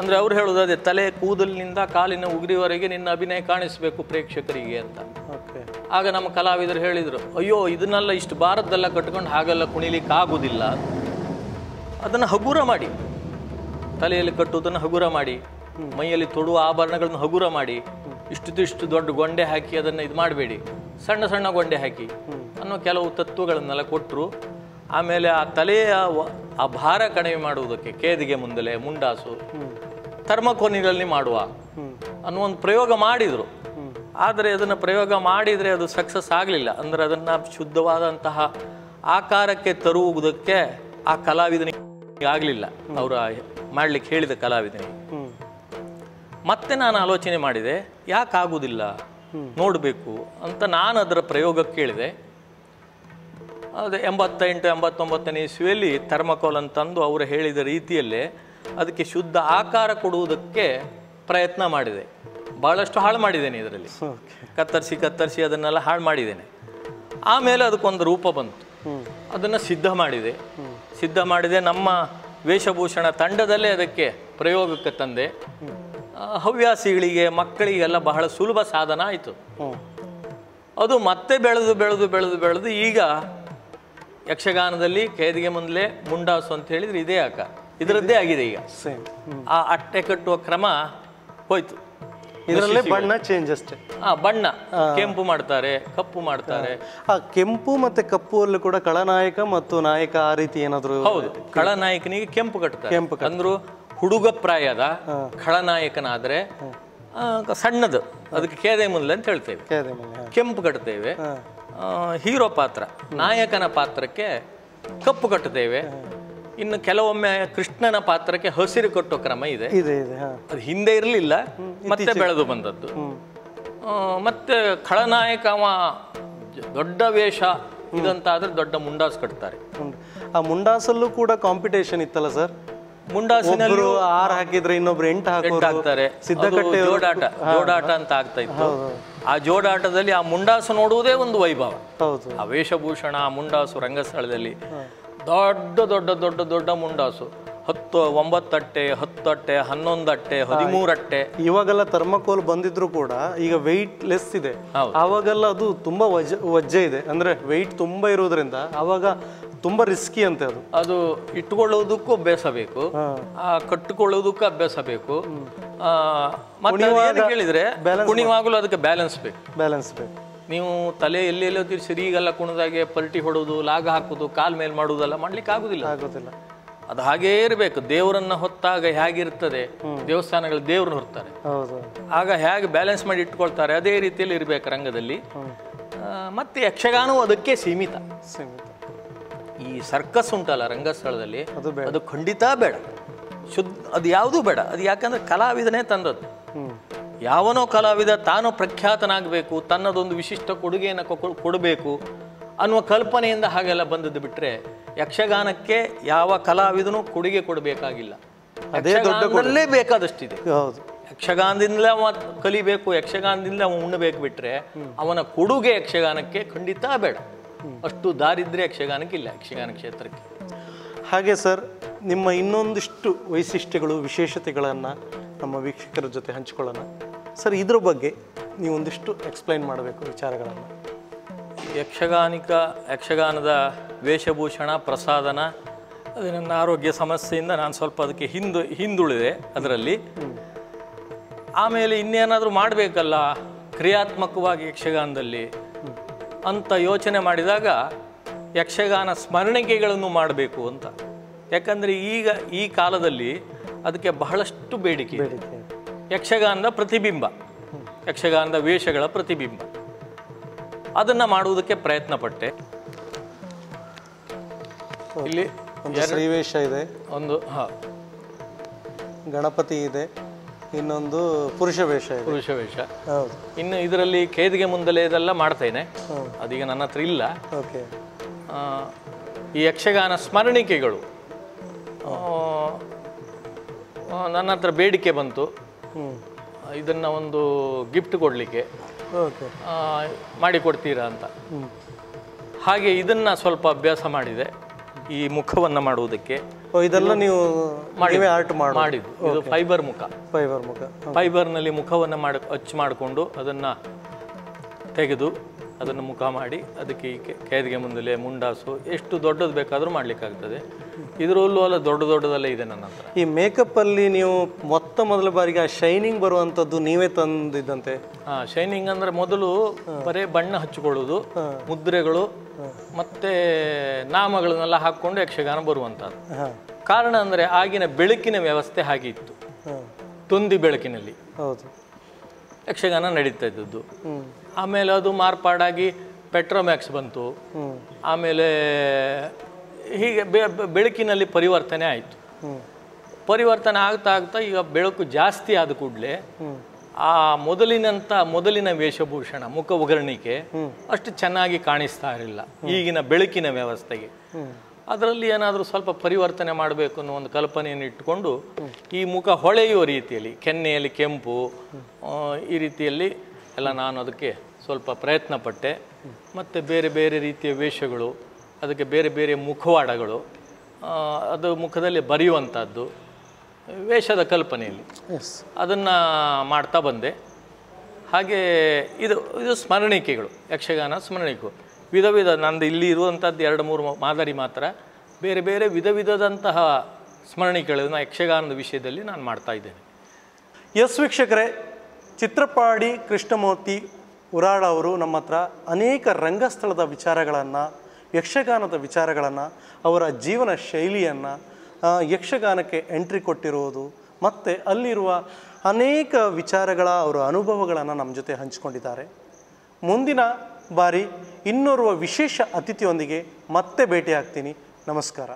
ಅಂದರೆ ಅವ್ರು ಹೇಳೋದು ಅದೇ, ತಲೆ ಕೂದಲಿನಿಂದ ಕಾಲಿನ ಉಗುರಿವರೆಗೆ ನಿನ್ನ ಅಭಿನಯ ಕಾಣಿಸಬೇಕು ಪ್ರೇಕ್ಷಕರಿಗೆ ಅಂತ. ಆಗ ನಮ್ಮ ಕಲಾವಿದರು ಹೇಳಿದರು, ಅಯ್ಯೋ ಇದನ್ನೆಲ್ಲ ಇಷ್ಟು ಭಾರತದೆಲ್ಲ ಕಟ್ಕೊಂಡು ಹಾಗೆಲ್ಲ ಕುಣಿಲಿಕ್ಕೆ ಆಗೋದಿಲ್ಲ, ಅದನ್ನು ಹಗುರ ಮಾಡಿ, ತಲೆಯಲ್ಲಿ ಕಟ್ಟುವುದನ್ನು ಹಗುರ ಮಾಡಿ, ಮೈಯಲ್ಲಿ ತೊಡುವ ಆಭರಣಗಳನ್ನು ಹಗುರ ಮಾಡಿ, ಇಷ್ಟು ದೊಡ್ಡ ಗೊಂಡೆ ಹಾಕಿ ಅದನ್ನು ಇದು ಮಾಡಬೇಡಿ, ಸಣ್ಣ ಗೊಂಡೆ ಹಾಕಿ ಅನ್ನೋ ಕೆಲವು ತತ್ವಗಳನ್ನೆಲ್ಲ ಕೊಟ್ಟರು. ಆಮೇಲೆ ಆ ತಲೆಯ ಆ ಭಾರ ಕಡಿಮೆ ಮಾಡುವುದಕ್ಕೆ ಕೇದಿಗೆ ಮುಂದಲೆ, ಮುಂಡಾಸು, ಥರ್ಮಕೋನಿಗಳಲ್ಲಿ ಮಾಡುವ ಅನ್ನೋ ಒಂದು ಪ್ರಯೋಗ ಮಾಡಿದರು. ಆದರೆ ಅದನ್ನು ಪ್ರಯೋಗ ಮಾಡಿದರೆ ಅದು ಸಕ್ಸಸ್ ಆಗಲಿಲ್ಲ. ಅಂದರೆ ಅದನ್ನು ಶುದ್ಧವಾದಂತಹ ಆಕಾರಕ್ಕೆ ತರುವುದಕ್ಕೆ ಆ ಕಲಾವಿದನಿಗೆ ಆಗಲಿಲ್ಲ, ಅವರ ಮಾಡಲಿಕ್ಕೆ ಹೇಳಿದ ಕಲಾವಿದನಿಗೆ. ಮತ್ತೆ ನಾನು ಆಲೋಚನೆ ಮಾಡಿದೆ, ಯಾಕಾಗೋದಿಲ್ಲ ನೋಡಬೇಕು ಅಂತ ನಾನು ಅದರ ಪ್ರಯೋಗಕ್ಕೆ ಕೇಳಿದೆ. ಅದು 88-89 ಇಸ್ವಿಯಲ್ಲಿ ಥರ್ಮಕೋಲ್ ಅಂತಂದು ಅವರು ಹೇಳಿದ ರೀತಿಯಲ್ಲೇ ಅದಕ್ಕೆ ಶುದ್ಧ ಆಕಾರ ಕೊಡುವುದಕ್ಕೆ ಪ್ರಯತ್ನ ಮಾಡಿದೆ. ಭಾಳಷ್ಟು ಹಾಳು ಮಾಡಿದ್ದೇನೆ ಇದರಲ್ಲಿ, ಕತ್ತರಿಸಿ ಅದನ್ನೆಲ್ಲ ಹಾಳು ಮಾಡಿದ್ದೇನೆ. ಆಮೇಲೆ ಅದಕ್ಕೊಂದು ರೂಪ ಬಂತು, ಅದನ್ನು ಸಿದ್ಧ ಮಾಡಿದೆ. ನಮ್ಮ ವೇಷಭೂಷಣ ತಂಡದಲ್ಲೇ ಅದಕ್ಕೆ ಪ್ರಯೋಗಕ್ಕೆ ತಂದೆ. ಹವ್ಯಾಸಿಗಳಿಗೆ, ಮಕ್ಕಳಿಗೆಲ್ಲ ಬಹಳ ಸುಲಭ ಸಾಧನ ಆಯಿತು. ಅದು ಮತ್ತೆ ಬೆಳೆದು ಈಗ ಯಕ್ಷಗಾನದಲ್ಲಿ ಕೇದಿಗೆ ಮುಂದಲೇ, ಮುಂಡಾಸು ಅಂತ ಹೇಳಿದರೆ ಇದೇ ಆಕಾರ, ಇದರದ್ದೇ ಆಗಿದೆ ಈಗ. ಆ ಅಟ್ಟೆ ಕಟ್ಟುವ ಕ್ರಮ ಹೋಯ್ತು, ಇದರಲ್ಲೇ ಬಣ್ಣ ಚೇಂಜ್ ಅಷ್ಟೇ. ಬಣ್ಣ ಕೆಂಪು ಮಾಡ್ತಾರೆ, ಕಪ್ಪು ಮಾಡ್ತಾರೆ. ಕೆಂಪು ಮತ್ತೆ ಕಪ್ಪು ಅಲ್ಲೂ ಕೂಡ ಖಳನಾಯಕ ಮತ್ತು ನಾಯಕ ಆ ರೀತಿ ಏನಾದರೂ? ಹೌದು, ಖಳನಾಯಕನಿಗೆ ಕೆಂಪು ಕಟ್ಟುತ್ತಾರೆ. ಅಂದ್ರೂ ಹುಡುಗ ಪ್ರಾಯದ ಖಳನಾಯಕನಾದರೆ ಸಣ್ಣದು, ಅದಕ್ಕೆ ಕೇದೆ ಮುಂದಲೆ ಅಂತ ಹೇಳ್ತೇವೆ, ಕೆಂಪು ಕಟ್ತೇವೆ. ಹೀರೋ ಪಾತ್ರ ನಾಯಕನ ಪಾತ್ರಕ್ಕೆ ಕಪ್ಪು ಕಟ್ಟುತ್ತೇವೆ, ಇನ್ನು ಕೆಲವೊಮ್ಮೆ ಕೃಷ್ಣನ ಪಾತ್ರಕ್ಕೆ ಹಸಿರು ಕಟ್ಟೋ ಕ್ರಮ ಇದೆ. ಅದು ಹಿಂದೆ ಇರಲಿಲ್ಲ, ಮತ್ತೆ ಬೆಳೆದು ಬಂದದ್ದು. ಮತ್ತೆ ಖಳನಾಯಕ ದೊಡ್ಡ ವೇಷ ಇದಂತಾದ್ರೆ ದೊಡ್ಡ ಮುಂಡಾಸ್ ಕಟ್ತಾರೆ. ಆ ಮುಂಡಾಸಲ್ಲೂ ಕೂಡ ಕಾಂಪಿಟೇಷನ್ ಇತ್ತಲ್ಲ ಸರ್, ಮುಂಡಾಸಿನಲ್ಲೂ 6 ಹಾಕಿದ್ರೆ ಇನ್ನೊಬ್ರು 8 ಹಾಕ್ತಾರೆ, ಸಿದ್ದಕಟ್ಟೆ ಜೋಡಾಟ ಅಂತ ಆಗ್ತಾ ಇತ್ತು. ಆ ಜೋಡಾಟದಲ್ಲಿ ಆ ಮುಂಡಾಸು ನೋಡುವುದೇ ಒಂದು ವೈಭವ. ಆ ವೇಷಭೂಷಣ, ಆ ಮುಂಡಾಸು ರಂಗಸ್ಥಳದಲ್ಲಿ ದೊಡ್ಡ ದೊಡ್ಡ ದೊಡ್ಡ ದೊಡ್ಡ ಮುಂಡಾಸು, 9 ಅಟ್ಟೆ, 10 ಅಟ್ಟೆ, 11 ಅಟ್ಟೆ, 13 ಅಟ್ಟೆ. ಇವಾಗೆಲ್ಲ ಥರ್ಮಕೋಲ್ ಬಂದಿದ್ರು ಕೂಡ ಈಗ ವೆಯ್ಟ್ ಲೆಸ್ ಇದೆ. ಆವಾಗೆಲ್ಲ ಅದು ತುಂಬಾ ವಜ್ಜೆ ಇದೆ, ಅಂದ್ರೆ ವೆಯ್ಟ್ ತುಂಬಾ ಇರೋದ್ರಿಂದ ಅವಾಗ ತುಂಬಾ ರಿಸ್ಕಿ ಅಂತೆ. ಅದು ಅದು ಇಟ್ಕೊಳ್ಳೋದಕ್ಕೂ ಅಭ್ಯಾಸ ಬೇಕು, ಕಟ್ಟಿಕೊಳ್ಳೋದಕ್ಕೂ ಅಭ್ಯಾಸ ಬೇಕು. ಹೇಳಿದ್ರೆ ಕುಣಿವಾಗಲೂ ಅದಕ್ಕೆ ಬ್ಯಾಲೆನ್ಸ್ ಬೇಕು, ಬ್ಯಾಲೆನ್ಸ್ ಬೇಕು. ನೀವು ತಲೆ ಎಲ್ಲೆಲ್ಲೋ ತಿರ್ಸಿರಿ, ಈಗೆಲ್ಲ ಕುಣಿದಾಗೆ ಪಲ್ಟಿ ಹೊಡೋದು, ಲಾಗ ಹಾಕೋದು, ಕಾಲ್ ಮೇಲೆ ಮಾಡೋದೆಲ್ಲ ಮಾಡ್ಲಿಕ್ಕೆ ಆಗುದಿಲ್ಲ. ಆಗೋದಿಲ್ಲ, ಅದು ಹಾಗೇ ಇರಬೇಕು. ದೇವರನ್ನ ಹೊತ್ತಾಗ ಹೇಗಿರ್ತದೆ, ದೇವಸ್ಥಾನಗಳು ದೇವ್ರನ್ನ ಹೊರ್ತಾರೆ, ಆಗ ಹೇಗೆ ಬ್ಯಾಲೆನ್ಸ್ ಮಾಡಿ ಇಟ್ಕೊಳ್ತಾರೆ, ಅದೇ ರೀತಿಯಲ್ಲಿ ಇರಬೇಕು ರಂಗದಲ್ಲಿ. ಮತ್ತೆ ಯಕ್ಷಗಾನವೂ ಅದಕ್ಕೆ ಸೀಮಿತ. ಈ ಸರ್ಕಸ್ ಉಂಟಲ್ಲ ರಂಗಸ್ಥಳದಲ್ಲಿ, ಅದು ಖಂಡಿತ ಬೇಡ. ಅದು ಯಾವುದೂ ಬೇಡ. ಅದು ಯಾಕಂದ್ರೆ ಕಲಾವಿದನೇ ತಂದದ್ದು. ಯಾವನೋ ಕಲಾವಿದ ತಾನು ಪ್ರಖ್ಯಾತನಾಗಬೇಕು, ತನ್ನದೊಂದು ವಿಶಿಷ್ಟ ಕೊಡುಗೆಯನ್ನು ಕೊಡಬೇಕು ಅನ್ನುವ ಕಲ್ಪನೆಯಿಂದ ಹಾಗೆಲ್ಲ ಬಂದದ್ದು ಬಿಟ್ಟರೆ, ಯಕ್ಷಗಾನಕ್ಕೆ ಯಾವ ಕಲಾವಿದನೂ ಕೊಡುಗೆ ಕೊಡಬೇಕಾಗಿಲ್ಲ. ಯಕ್ಷಗಾನದಲ್ಲೇ ಬೇಕಾದಷ್ಟಿದೆ. ಯಕ್ಷಗಾನದಿಂದ ಕಲಿಬೇಕು, ಯಕ್ಷಗಾನದಿಂದ ಅವ ಉಣ್ಣಬೇಕು ಬಿಟ್ಟರೆ ಅವನ ಕೊಡುಗೆ ಯಕ್ಷಗಾನಕ್ಕೆ ಖಂಡಿತ ಬೇಡ. ಅಷ್ಟು ದಾರಿದ್ರೆ ಯಕ್ಷಗಾನಕ್ಕೆ ಇಲ್ಲ, ಯಕ್ಷಗಾನ ಕ್ಷೇತ್ರಕ್ಕೆ. ಹಾಗೆ ಸರ್, ನಿಮ್ಮ ಇನ್ನೊಂದಿಷ್ಟು ವೈಶಿಷ್ಟ್ಯಗಳು, ವಿಶೇಷತೆಗಳನ್ನು ನಮ್ಮ ವೀಕ್ಷಕರ ಜೊತೆ ಹಂಚಿಕೊಳ್ಳೋಣ ಸರ್. ಇದ್ರ ಬಗ್ಗೆ ನೀವು ಒಂದಿಷ್ಟು ಎಕ್ಸ್ಪ್ಲೈನ್ ಮಾಡಬೇಕು ವಿಚಾರಗಳನ್ನು. ಯಕ್ಷಗಾನದ ವೇಷಭೂಷಣ ಪ್ರಸಾದನ, ಅದು ನನ್ನ ಆರೋಗ್ಯ ಸಮಸ್ಯೆಯಿಂದ ನಾನು ಸ್ವಲ್ಪ ಅದಕ್ಕೆ ಹಿಂದುಳಿದೆ ಅದರಲ್ಲಿ. ಆಮೇಲೆ ಇನ್ನೇನಾದರೂ ಮಾಡಬೇಕಲ್ಲ ಕ್ರಿಯಾತ್ಮಕವಾಗಿ ಯಕ್ಷಗಾನದಲ್ಲಿ ಅಂತ ಯೋಚನೆ ಮಾಡಿದಾಗ, ಯಕ್ಷಗಾನ ಸ್ಮರಣಿಕೆಗಳನ್ನು ಮಾಡಬೇಕು ಅಂತ. ಯಾಕಂದರೆ ಈಗ ಈ ಕಾಲದಲ್ಲಿ ಅದಕ್ಕೆ ಬಹಳಷ್ಟು ಬೇಡಿಕೆ. ಯಕ್ಷಗಾನದ ಪ್ರತಿಬಿಂಬ, ಯಕ್ಷಗಾನದ ವೇಷಗಳ ಪ್ರತಿಬಿಂಬ, ಅದನ್ನು ಮಾಡುವುದಕ್ಕೆ ಪ್ರಯತ್ನ ಪಟ್ಟೆ. ಇಲ್ಲಿ ಶ್ರೀವೇಷ ಇದೆ ಒಂದು, ಗಣಪತಿ ಇದೆ, ಇನ್ನೊಂದು ಪುರುಷ ವೇಷ. ಇನ್ನು ಇದರಲ್ಲಿ ಕೇದಿಗೆ ಮುಂದಲೇ ಇದೆಲ್ಲ ಮಾಡ್ತೇನೆ, ಅದೀಗ ನನ್ನ ಹತ್ರ ಇಲ್ಲ. ಈ ಯಕ್ಷಗಾನ ಸ್ಮರಣಿಕೆಗಳು ನನ್ನ ಹತ್ರ ಬೇಡಿಕೆ ಬಂತು, ಇದನ್ನು ಒಂದು ಗಿಫ್ಟ್ ಕೊಡಲಿಕ್ಕೆ, ಮಾಡಿಕೊಡ್ತೀರಾ ಅಂತ. ಹಾಗೆ ಇದನ್ನು ಸ್ವಲ್ಪ ಅಭ್ಯಾಸ ಮಾಡಿದೆ, ಈ ಮುಖವನ್ನು ಮಾಡುವುದಕ್ಕೆ. ಇದೆಲ್ಲ ನೀವು ಮಾಡಿದ್ದು ಇದು ಫೈಬರ್ ಮುಖ. ಫೈಬರ್ನಲ್ಲಿ ಮುಖವನ್ನು ಅಚ್ಚು ಮಾಡಿಕೊಂಡು ಅದನ್ನು ತೆಗೆದು ಅದನ್ನು ಮುಖ ಮಾಡಿ ಅದಕ್ಕೆ ಈ ಕೇದಿಗೆ ಮುಂದಲೇ ಮುಂಡಾಸು ಎಷ್ಟು ದೊಡ್ಡದು ಬೇಕಾದರೂ ಮಾಡಲಿಕ್ಕಾಗ್ತದೆ. ಇದರಲ್ಲೂ ಅಲ್ಲ, ದೊಡ್ಡದಲ್ಲೇ ಇದೆ ನನ್ನ ಹತ್ರ. ಈ ಮೇಕಪ್ಪಲ್ಲಿ ನೀವು ಮೊತ್ತ ಮೊದಲ ಬಾರಿಗೆ ಆ ಶೈನಿಂಗ್ ಬರುವಂಥದ್ದು ನೀವೇ ತಂದಿದ್ದಂತೆ. ಶೈನಿಂಗ್ ಅಂದರೆ ಮೊದಲು ಬರೀ ಬಣ್ಣ ಹಚ್ಚಿಕೊಳ್ಳೋದು, ಮುದ್ರೆಗಳು ಮತ್ತು ನಾಮಗಳನ್ನೆಲ್ಲ ಹಾಕ್ಕೊಂಡು ಯಕ್ಷಗಾನ ಬರುವಂಥದ್ದು. ಕಾರಣ ಅಂದರೆ ಆಗಿನ ಬೆಳಕಿನ ವ್ಯವಸ್ಥೆ ಹಾಗೆ ಇತ್ತು. ತೊಂದಿ ಬೆಳಕಿನಲ್ಲಿ ಯಕ್ಷಗಾನ ನಡೀತಾ ಇದ್ದದ್ದು. ಆಮೇಲೆ ಅದು ಮಾರ್ಪಾಡಾಗಿ ಪೆಟ್ರೋಮ್ಯಾಕ್ಸ್ ಬಂತು. ಆಮೇಲೆ ಹೀಗೆ ಬೆಳಕಿನಲ್ಲಿ ಪರಿವರ್ತನೆ ಆಯಿತು. ಪರಿವರ್ತನೆ ಆಗ್ತಾ ಆಗ್ತಾ ಈಗ ಬೆಳಕು ಜಾಸ್ತಿ ಆದ ಕೂಡಲೇ ಆ ಮೊದಲಿನ ವೇಷಭೂಷಣ, ಮುಖ ಒಗ್ಗರಣಿಕೆ ಅಷ್ಟು ಚೆನ್ನಾಗಿ ಕಾಣಿಸ್ತಾ ಇರಲಿಲ್ಲ ಈಗಿನ ಬೆಳಕಿನ ವ್ಯವಸ್ಥೆಗೆ. ಅದರಲ್ಲಿ ಏನಾದರೂ ಸ್ವಲ್ಪ ಪರಿವರ್ತನೆ ಮಾಡಬೇಕು ಅನ್ನೋ ಒಂದು ಕಲ್ಪನೆಯನ್ನು ಇಟ್ಟುಕೊಂಡು ಈ ಮುಖ ಹೊಳೆಯುವ ರೀತಿಯಲ್ಲಿ, ಕೆನ್ನೆಯಲ್ಲಿ ಕೆಂಪು, ಈ ರೀತಿಯಲ್ಲಿ ಎಲ್ಲ ನಾನು ಅದಕ್ಕೆ ಸ್ವಲ್ಪ ಪ್ರಯತ್ನ ಪಟ್ಟೆ. ಮತ್ತು ಬೇರೆ ಬೇರೆ ರೀತಿಯ ವೇಷಗಳು, ಅದಕ್ಕೆ ಬೇರೆ ಬೇರೆ ಮುಖವಾಡಗಳು, ಅದು ಮುಖದಲ್ಲಿ ಬರೆಯುವಂಥದ್ದು ವೇಷದ ಕಲ್ಪನೆಯಲ್ಲಿ ಅದನ್ನು ಮಾಡ್ತಾ ಬಂದೆ. ಹಾಗೆ ಇದು ಇದು ಸ್ಮರಣಿಕೆಗಳು, ಯಕ್ಷಗಾನ ಸ್ಮರಣಿಕೆಗಳು ವಿಧ ನಂದು ಇಲ್ಲಿ ಇರುವಂಥದ್ದು 2-3 ಮಾದರಿ ಮಾತ್ರ. ಬೇರೆ ಬೇರೆ ವಿಧದಂತಹ ಸ್ಮರಣಿಕೆಗಳನ್ನು ಯಕ್ಷಗಾನದ ವಿಷಯದಲ್ಲಿ ನಾನು ಮಾಡ್ತಾ ಇದ್ದೇನೆ. ಎಸ್ ವೀಕ್ಷಕರೇ, ಚಿತ್ರಪಾಡಿ ಕೃಷ್ಣಮೂರ್ತಿ ಉರಾಳ ಅವರು ನಮ್ಮ ಹತ್ರ ಅನೇಕ ರಂಗಸ್ಥಳದ ವಿಚಾರಗಳನ್ನು, ಯಕ್ಷಗಾನದ ವಿಚಾರಗಳನ್ನು, ಅವರ ಜೀವನ ಶೈಲಿಯನ್ನು, ಯಕ್ಷಗಾನಕ್ಕೆ ಎಂಟ್ರಿ ಕೊಟ್ಟಿರುವುದು ಮತ್ತು ಅಲ್ಲಿರುವ ಅನೇಕ ವಿಚಾರಗಳ ಅವರ ಅನುಭವಗಳನ್ನು ನಮ್ಮ ಜೊತೆ ಹಂಚಿಕೊಂಡಿದ್ದಾರೆ. ಮುಂದಿನ ಬಾರಿ ಇನ್ನೋರ್ವ ವಿಶೇಷ ಅತಿಥಿಯೊಂದಿಗೆ ಮತ್ತೆ ಭೇಟಿಯಾಗ್ತೀನಿ. ನಮಸ್ಕಾರ.